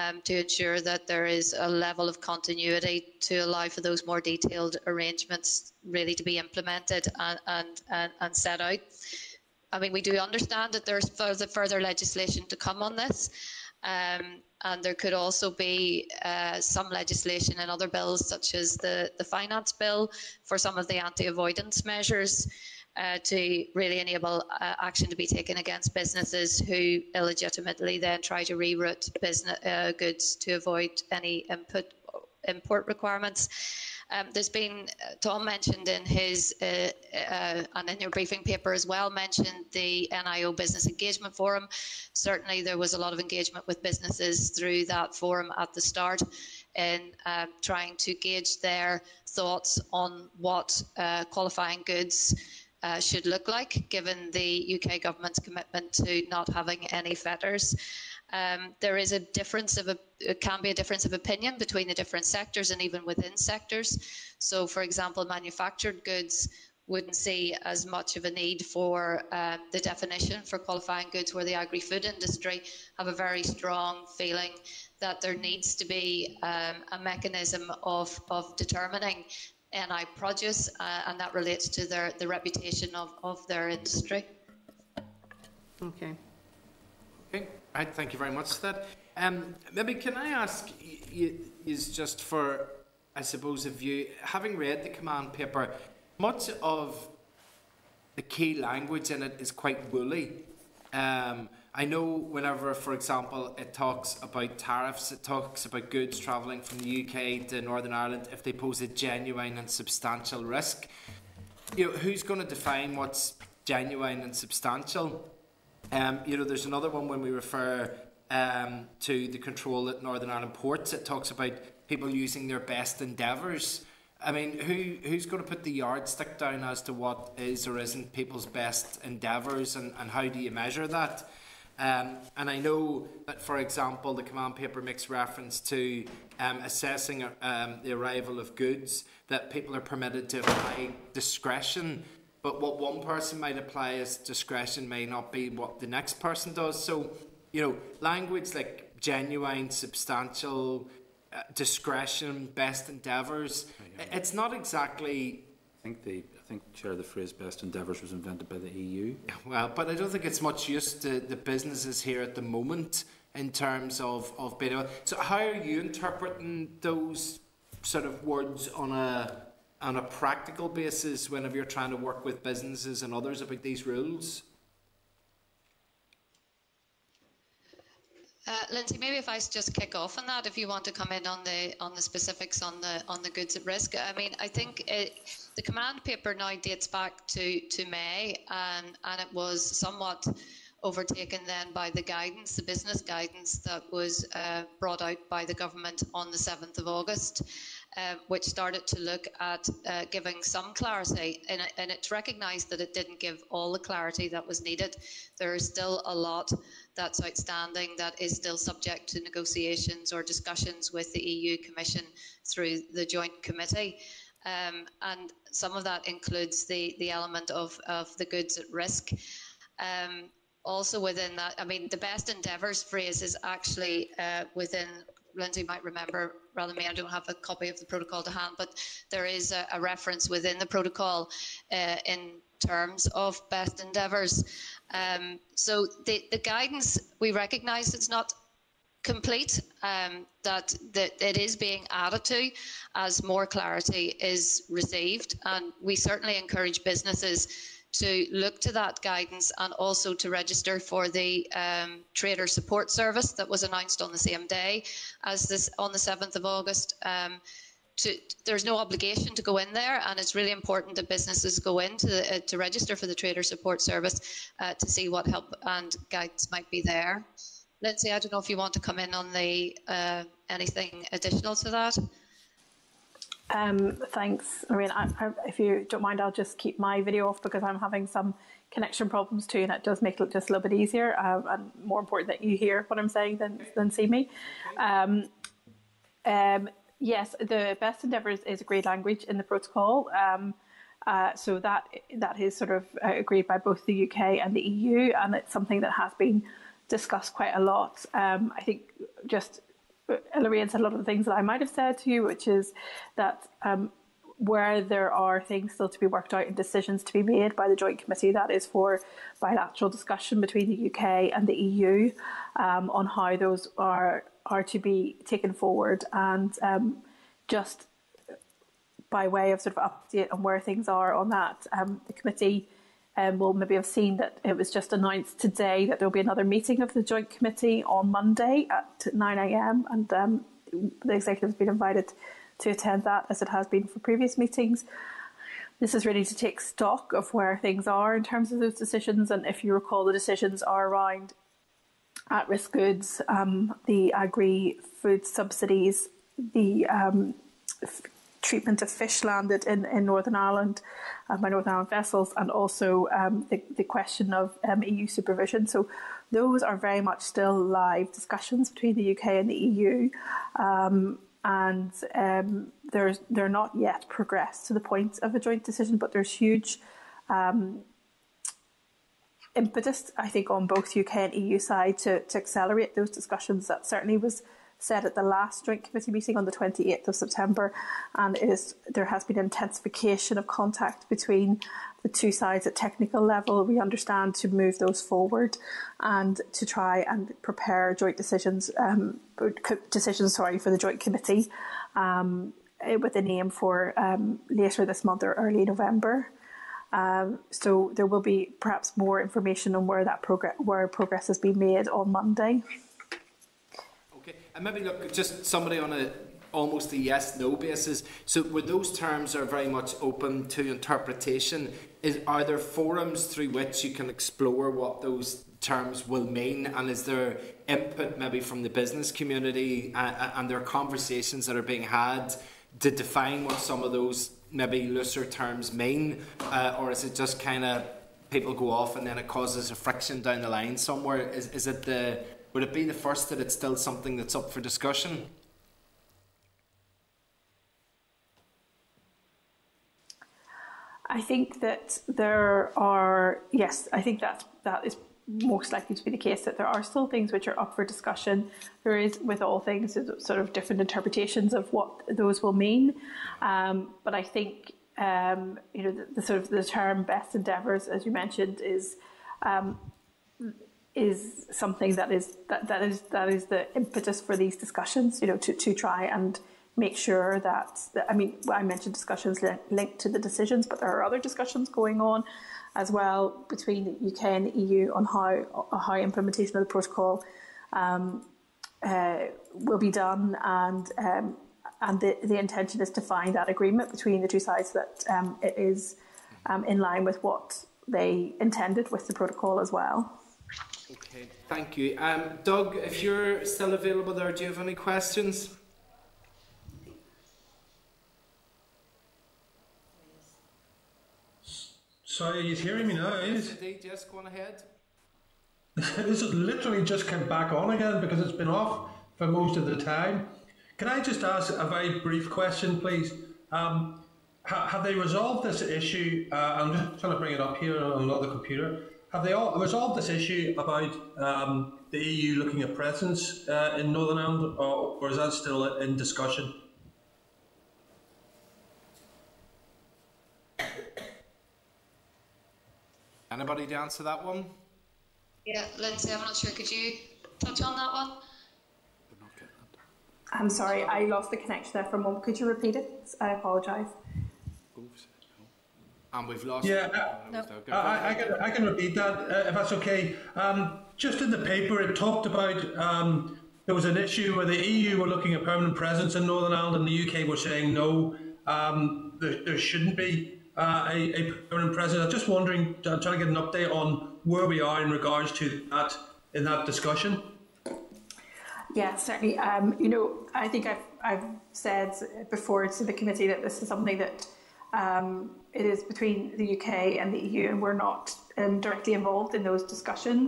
Um, to ensure that there is a level of continuity to allow for those more detailed arrangements really to be implemented and, and, and, and set out. I mean, we do understand that there's further, further legislation to come on this, um, and there could also be uh, some legislation in other bills, such as the, the finance bill, for some of the anti-avoidance measures. uh, to really enable uh, action to be taken against businesses who illegitimately then try to reroute business, uh, goods to avoid any input, import requirements. Um, there's been, Tom mentioned in his, uh, uh, and in your briefing paper as well, mentioned the N I O Business Engagement Forum. Certainly there was a lot of engagement with businesses through that forum at the start in uh, trying to gauge their thoughts on what uh, qualifying goods uh, should look like, given the U K government's commitment to not having any fetters. Um, there is a difference of a, it can be a difference of opinion between the different sectors and even within sectors. So, for example, manufactured goods wouldn't see as much of a need for uh, the definition for qualifying goods, where the agri-food industry have a very strong feeling that there needs to be um, a mechanism of, of determining N I produce, uh, and that relates to their, the reputation of, of their industry. Okay. Okay. Right, thank you very much for that. Um, maybe can I ask you, is just for, I suppose, of you, having read the Command Paper, much of the key language in it is quite woolly. Um, I know whenever, for example, it talks about tariffs, it talks about goods travelling from the U K to Northern Ireland if they pose a genuine and substantial risk. You know, who's going to define what's genuine and substantial? Um, you know, there's another one when we refer um, to the control at Northern Ireland ports. It talks about people using their best endeavours. I mean, who who's going to put the yardstick down as to what is or isn't people's best endeavours, and, and how do you measure that? Um, and I know that, for example, the Command Paper makes reference to um, assessing um, the arrival of goods, that people are permitted to apply discretion. But what one person might apply as discretion may not be what the next person does. So, you know, language like genuine, substantial, uh, discretion, best endeavours, it's not exactly... I think, the, I think, Chair, the phrase best endeavours was invented by the E U. Well, but I don't think it's much use to the businesses here at the moment in terms of, of being able... So how are you interpreting those sort of words on a... on a practical basis whenever you're trying to work with businesses and others about these rules? Uh, Lindsay, maybe if I just kick off on that, if you want to come in on the on the specifics on the on the goods at risk. I mean, I think it, the Command Paper now dates back to to May, um, and it was somewhat overtaken then by the guidance, the business guidance that was uh, brought out by the government on the seventh of August. Uh, which started to look at uh, giving some clarity, and, and it's recognised that it didn't give all the clarity that was needed. There is still a lot that's outstanding that is still subject to negotiations or discussions with the E U Commission through the Joint Committee, um, and some of that includes the, the element of, of the goods at risk. Um, also within that, I mean, the best endeavours phrase is actually uh, within, Lindsay might remember, rather me, I don't have a copy of the protocol to hand, but there is a, a reference within the protocol uh, in terms of best endeavours. Um, so the, the guidance, we recognise it's not complete, um, that, that it is being added to as more clarity is received. And we certainly encourage businesses to look to that guidance and also to register for the um, trader support service that was announced on the same day as this on the seventh of August. Um, to, there's no obligation to go in there, and it's really important that businesses go in to, the, uh, to register for the trader support service uh, to see what help and guidance might be there. Lindsay, I don't know if you want to come in on the uh, anything additional to that. Um, thanks. I mean, I, I, if you don't mind, I'll just keep my video off because I'm having some connection problems too, and it does make it just a little bit easier uh, and more important that you hear what I'm saying than, than see me. Um, um, yes, the best endeavours is agreed language in the protocol. Um, uh, so that that is sort of agreed by both the U K and the E U, and it's something that has been discussed quite a lot. Um, I think just... Lorraine said a lot of the things that I might have said to you, which is that um, where there are things still to be worked out and decisions to be made by the Joint Committee, that is for bilateral discussion between the U K and the E U um, on how those are, are to be taken forward. And um, just by way of sort of update on where things are on that, um, the committee Um, we'll maybe have seen that it was just announced today that there will be another meeting of the Joint Committee on Monday at nine a m and um, the executive has been invited to attend that, as it has been for previous meetings. This is really to take stock of where things are in terms of those decisions. And if you recall, the decisions are around at-risk goods, um, the agri-food subsidies, the um, treatment of fish landed in, in Northern Ireland uh, by Northern Ireland vessels, and also um, the, the question of um, E U supervision. So those are very much still live discussions between the U K and the E U. Um, and um, there's, they're not yet progressed to the point of a joint decision, but there's huge um, impetus, I think, on both U K and E U side to, to accelerate those discussions. That certainly was said at the last Joint Committee meeting on the twenty-eighth of September, and it is, there has been intensification of contact between the two sides at technical level, we understand, to move those forward and to try and prepare joint decisions, um, decisions sorry, for the Joint Committee um, with an aim for um, later this month or early November. Um, so there will be perhaps more information on where that progress, where progress has been made on Monday. And maybe look, just somebody on a almost a yes/no basis. So, with those terms are very much open to interpretation. Is are there forums through which you can explore what those terms will mean, and is there input maybe from the business community and, and there are conversations that are being had to define what some of those maybe looser terms mean, uh, or is it just kind of people go off and then it causes a friction down the line somewhere? Is is it the Would it be the first that it's still something that's up for discussion? I think that there are, yes, I think that that is most likely to be the case, that there are still things which are up for discussion. There is, with all things, sort of different interpretations of what those will mean. Um, but I think, um, you know, the, the sort of the term best endeavours, as you mentioned, is, um, is something that is that, that is that is the impetus for these discussions, you know, to, to try and make sure that, that I mean, I mentioned discussions li linked to the decisions, but there are other discussions going on as well between the U K and the E U on how how implementation of the protocol um, uh, will be done, and um, and the, the intention is to find that agreement between the two sides that um, it is um, in line with what they intended with the protocol as well. Okay, thank you. Um, Doug, if you're still available there, do you have any questions? Sorry, are you hearing me now? Yes, indeed, yes, go on ahead. This has literally just come back on again because it's been off for most of the time. Can I just ask a very brief question, please? Um, ha have they resolved this issue? Uh, I'm just trying to bring it up here on another computer. Have they all resolved this issue about um, the E U looking at presence uh, in Northern Ireland, or, or is that still in discussion? Anybody to answer that one? Yeah, Lindsay, I'm not sure. Could you touch on that one? I'm sorry, I lost the connection there for a moment. Could you repeat it? I apologise. Oops. And we've lost. Yeah, uh, no. I, I, can, I can repeat that, uh, if that's okay. Um, just in the paper, it talked about um, there was an issue where the E U were looking at permanent presence in Northern Ireland and the U K were saying no, um, there, there shouldn't be uh, a, a permanent presence. I'm just wondering, I'm trying to get an update on where we are in regards to that in that discussion. Yeah, certainly. Um, you know, I think I've, I've said before to the committee that this is something that Um, it is between the U K and the E U, and we're not um, directly involved in those discussions.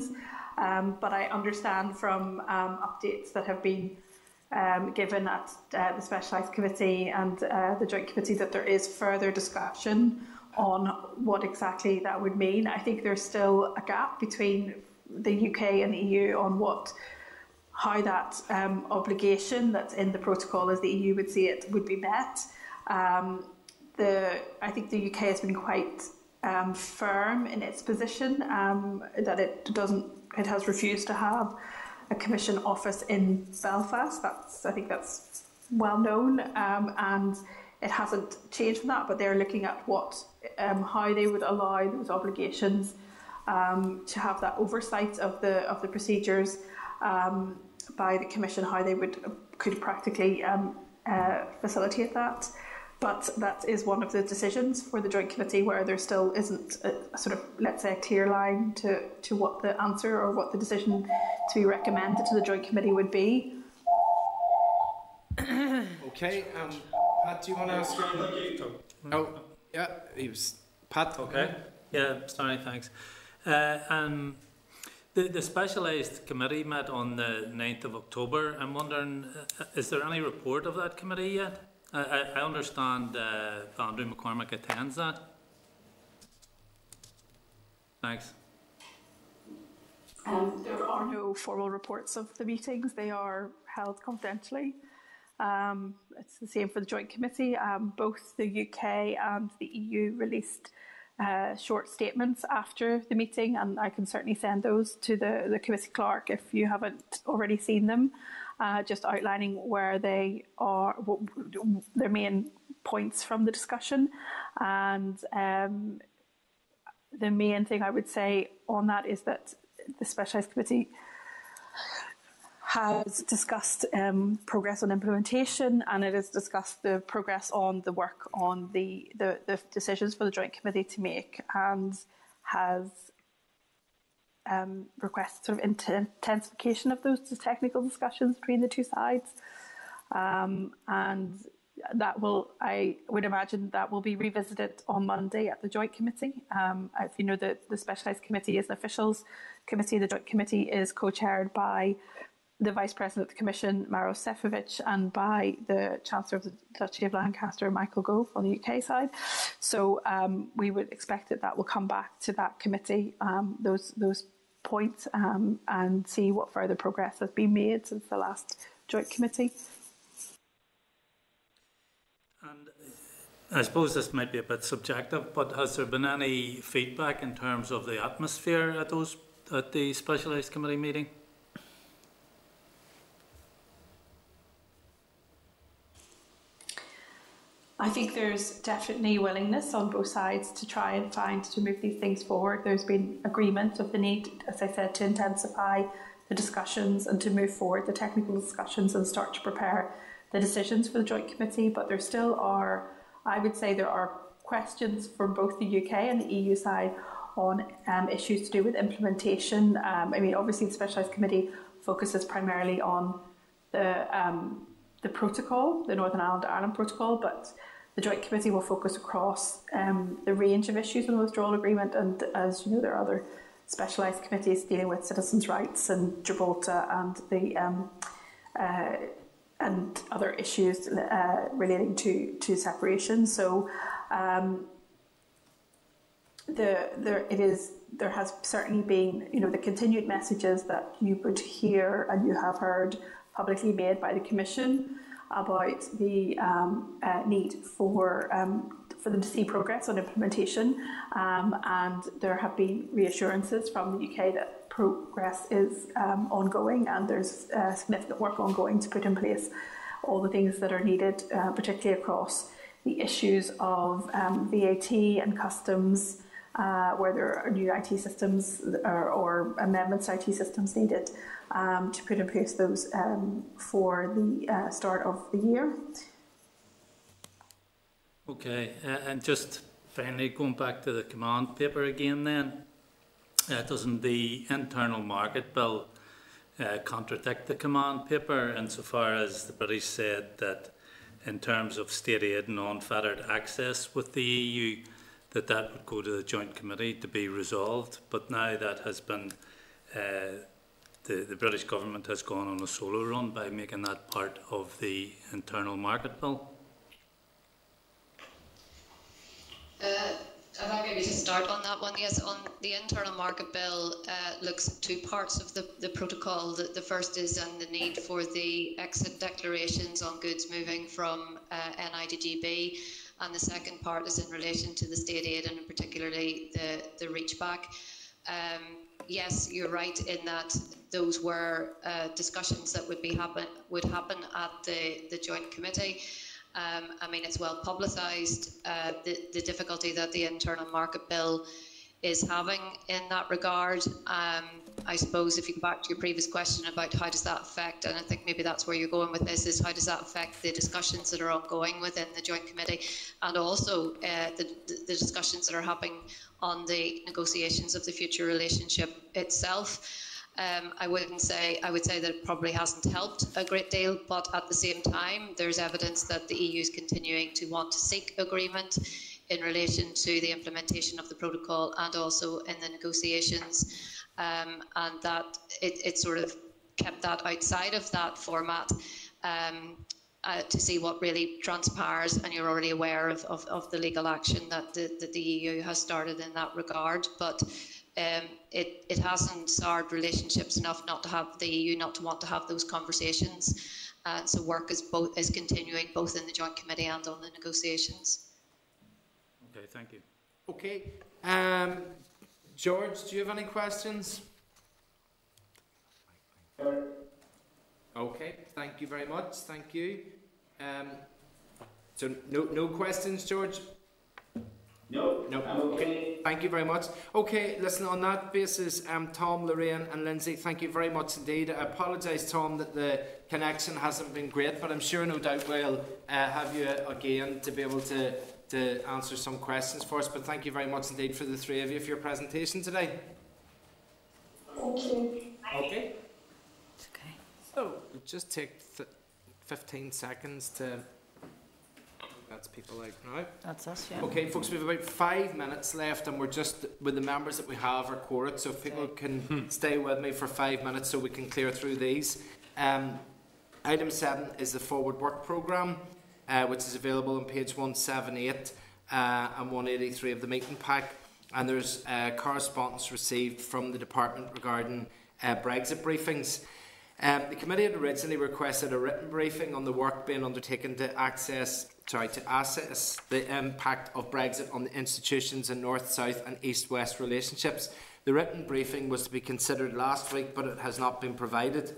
Um, but I understand from um, updates that have been um, given at uh, the Specialised Committee and uh, the Joint Committee that there is further discussion on what exactly that would mean. I think there's still a gap between the U K and the E U on what, how that um, obligation that's in the protocol, as the E U would see it, would be met. Um, The, I think the U K has been quite um, firm in its position um, that it doesn't. It has refused to have a commission office in Belfast. That's I think that's well known, um, and it hasn't changed from that, but they're looking at what, um, how they would allow those obligations um, to have that oversight of the of the procedures um, by the Commission, how they would could practically um, uh, facilitate that. But that is one of the decisions for the Joint Committee where there still isn't a, a sort of, let's say, a clear line to, to what the answer or what the decision to be recommended to the Joint Committee would be. Okay, um, Pat, do you want to ask? Oh, yeah, he was Pat. Okay. Yeah, sorry, thanks. Uh, um, the the specialised committee met on the ninth of October. I'm wondering, uh, is there any report of that committee yet? I, I, I understand uh, Andrew McCormick attends that. Thanks. Um, there are no formal reports of the meetings. They are held confidentially. Um, it's the same for the Joint Committee. Um, both the U K and the E U released uh, short statements after the meeting, and I can certainly send those to the, the Committee Clerk if you haven't already seen them, uh, just outlining where they are, what, their main points from the discussion. And um, the main thing I would say on that is that the Specialised Committee has discussed um, progress on implementation, and it has discussed the progress on the work on the, the, the decisions for the Joint Committee to make, and has um, requested sort of intensification of those technical discussions between the two sides. Um, and that will, I would imagine, that will be revisited on Monday at the Joint Committee. Um, as you know, the, the Specialised Committee is an officials committee. The Joint Committee is co-chaired by the Vice President of the Commission, Maroš Šefčovič, and by the Chancellor of the Duchy of Lancaster, Michael Gove, on the U K side. So um, we would expect that that will come back to that committee, um, those those points, um, and see what further progress has been made since the last Joint Committee. And I suppose this might be a bit subjective, but has there been any feedback in terms of the atmosphere at those at the Specialised Committee meeting? I think there's definitely willingness on both sides to try and find, to move these things forward. There's been agreement of the need, as I said, to intensify the discussions and to move forward the technical discussions and start to prepare the decisions for the Joint Committee. But there still are, I would say there are questions from both the U K and the E U side on um, issues to do with implementation. Um, I mean, obviously the Specialised Committee focuses primarily on the um, the protocol, the Northern Ireland Ireland Protocol, but the Joint Committee will focus across um, the range of issues in the withdrawal agreement, and as you know, there are other specialised committees dealing with citizens' rights and Gibraltar and the um, uh, and other issues uh, relating to to separation. So um, the there it is. There has certainly been, you know, the continued messages that you would hear and you have heard publicly made by the Commission about the um, uh, need for um, for them to see progress on implementation, um, and there have been reassurances from the U K that progress is um, ongoing, and there's uh, significant work ongoing to put in place all the things that are needed, uh, particularly across the issues of um, V A T and customs, uh, where there are new I T systems or, or amendments to I T systems needed, Um, to put in place those um, for the uh, start of the year. Okay, uh, and just finally going back to the Command Paper again then, uh, doesn't the Internal Market Bill uh, contradict the Command Paper insofar as the British said that in terms of state aid and unfettered access with the E U, that that would go to the Joint Committee to be resolved, but now that has been uh, The, the British government has gone on a solo run by making that part of the Internal Market Bill? Uh, if I maybe just start on that one, yes, on the Internal Market Bill uh, looks at two parts of the, the protocol. The, the first is on the need for the exit declarations on goods moving from uh, N I to G B, and the second part is in relation to the state aid and particularly the, the reach back. Um, Yes, you're right in that those were uh, discussions that would be happen would happen at the the Joint Committee, Um, I mean, it's well publicised, uh, the, the difficulty that the Internal Market Bill is having in that regard. Um, I suppose if you go back to your previous question about how does that affect, and I think maybe that's where you're going with this, is how does that affect the discussions that are ongoing within the Joint Committee, and also uh, the, the discussions that are happening on the negotiations of the future relationship itself. Um, I wouldn't say, I would say that it probably hasn't helped a great deal, but at the same time, there's evidence that the E U is continuing to want to seek agreement in relation to the implementation of the protocol and also in the negotiations, um, and that it, it sort of kept that outside of that format um, uh, to see what really transpires, and you're already aware of, of, of the legal action that the, that the E U has started in that regard. But um, it, it hasn't soured relationships enough not to have the E U not to want to have those conversations. Uh, so work is, both, is continuing both in the Joint Committee and on the negotiations. Okay, thank you. Okay. Um, George, do you have any questions? Okay, thank you very much. Thank you. Um, so, no, no questions, George? No. No. I'm okay. Okay. Thank you very much. Okay, listen, on that basis, um, Tom, Lorraine and Lindsay, thank you very much indeed. I apologise, Tom, that the connection hasn't been great, but I'm sure no doubt we'll uh, have you again to be able to to answer some questions for us. But thank you very much indeed for the three of you for your presentation today. Thank you. Okay. It's okay. So we'll just take fifteen seconds to... That's people out now. That's us, yeah. Okay, folks, we have about five minutes left, and we're just, with the members that we have, are quorate, so if people okay. can hmm. stay with me for five minutes so we can clear through these. Um, item seven is the Forward Work Programme. Uh, which is available on page one seventy-eight uh, and one eighty-three of the meeting pack. And there's uh, correspondence received from the department regarding uh, Brexit briefings. Um, the committee had originally requested a written briefing on the work being undertaken to access, sorry, to assess the impact of Brexit on the institutions in north-south and east-west relationships. The written briefing was to be considered last week, but it has not been provided.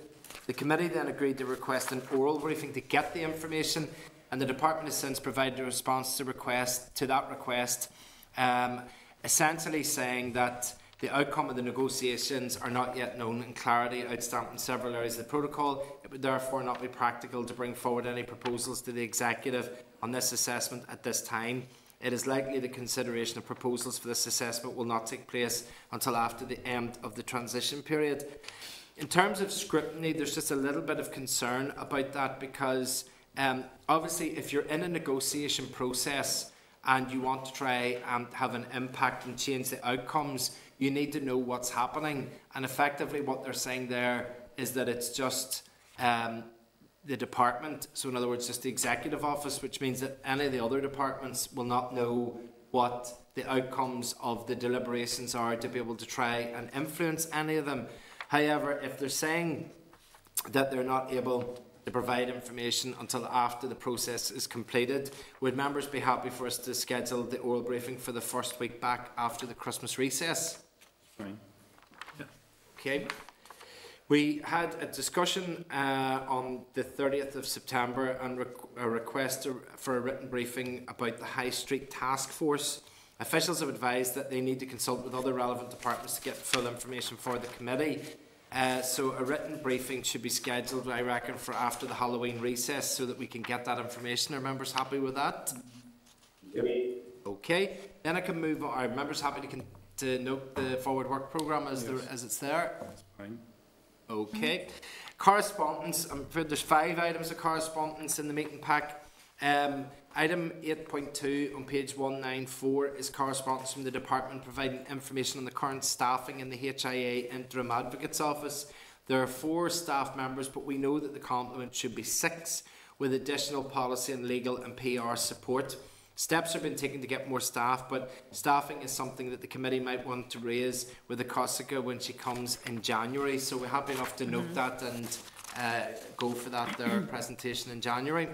The committee then agreed to request an oral briefing to get the information, and the department has since provided a response to, request, to that request, um, essentially saying that the outcome of the negotiations are not yet known in clarity, outstamped in several areas of the protocol. It would therefore not be practical to bring forward any proposals to the executive on this assessment at this time. It is likely the consideration of proposals for this assessment will not take place until after the end of the transition period. In terms of scrutiny, there's just a little bit of concern about that, because Um, obviously, if you're in a negotiation process and you want to try and have an impact and change the outcomes, you need to know what's happening. And effectively, what they're saying there is that it's just um, the department, so in other words, just the executive office, which means that any of the other departments will not know what the outcomes of the deliberations are to be able to try and influence any of them. However, if they're saying that they're not able to provide information until after the process is completed, would members be happy for us to schedule the oral briefing for the first week back after the Christmas recess? Fine. Yeah. Okay. We had a discussion uh, on the thirtieth of September and rec a request to, for a written briefing about the High Street Task Force. Officials have advised that they need to consult with other relevant departments to get full information for the committee. Uh, so a written briefing should be scheduled, I reckon, for after the Halloween recess, so that we can get that information. Are members happy with that? Yep. Okay. Then I can move on. Are members happy to, to note the forward work programme as, yes. as it's there? That's fine. Okay. Correspondence. I'm afraid there's five items of correspondence in the meeting pack. Um, item eight point two on page one ninety-four is correspondence from the department providing information on the current staffing in the H I A Interim Advocates Office. There are four staff members, but we know that the complement should be six, with additional policy and legal and P R support. Steps have been taken to get more staff, but staffing is something that the committee might want to raise with the Cossacker when she comes in January. So we're happy enough to note mm-hmm. that and uh, go for that their presentation in January.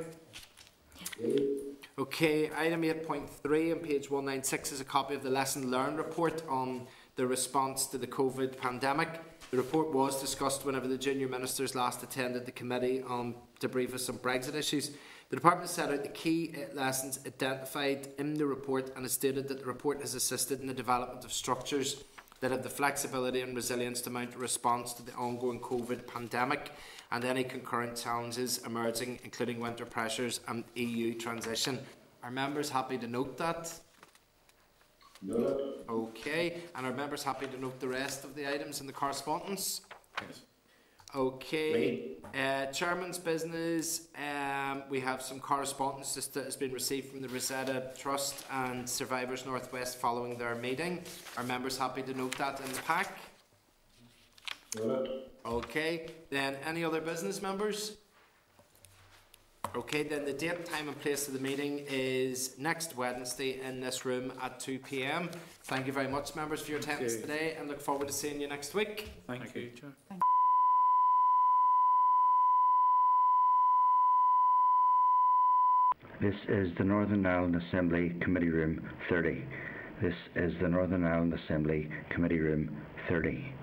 Okay, item eight point three on page one ninety-six is a copy of the Lesson Learned report on the response to the COVID pandemic. The report was discussed whenever the junior ministers last attended the committee on to brief us on Brexit issues. The department set out the key lessons identified in the report and has stated that the report has assisted in the development of structures that have the flexibility and resilience to mount a response to the ongoing COVID pandemic and any concurrent challenges emerging, including winter pressures and E U transition. Are members happy to note that? No. Okay. And are members happy to note the rest of the items in the correspondence? Yes. Okay, uh, Chairman's business. Um, we have some correspondence that has been received from the Rosetta Trust and Survivors North West following their meeting. Are members happy to note that in the pack? No. Okay, then any other business, members? Okay, then the date, time and place of the meeting is next Wednesday in this room at two p m. Thank you very much, members, for your attendance today, and look forward to seeing you next week. Thank, Thank you, you Chair. Thank you. This is the Northern Ireland Assembly Committee Room thirty. This is the Northern Ireland Assembly Committee Room thirty.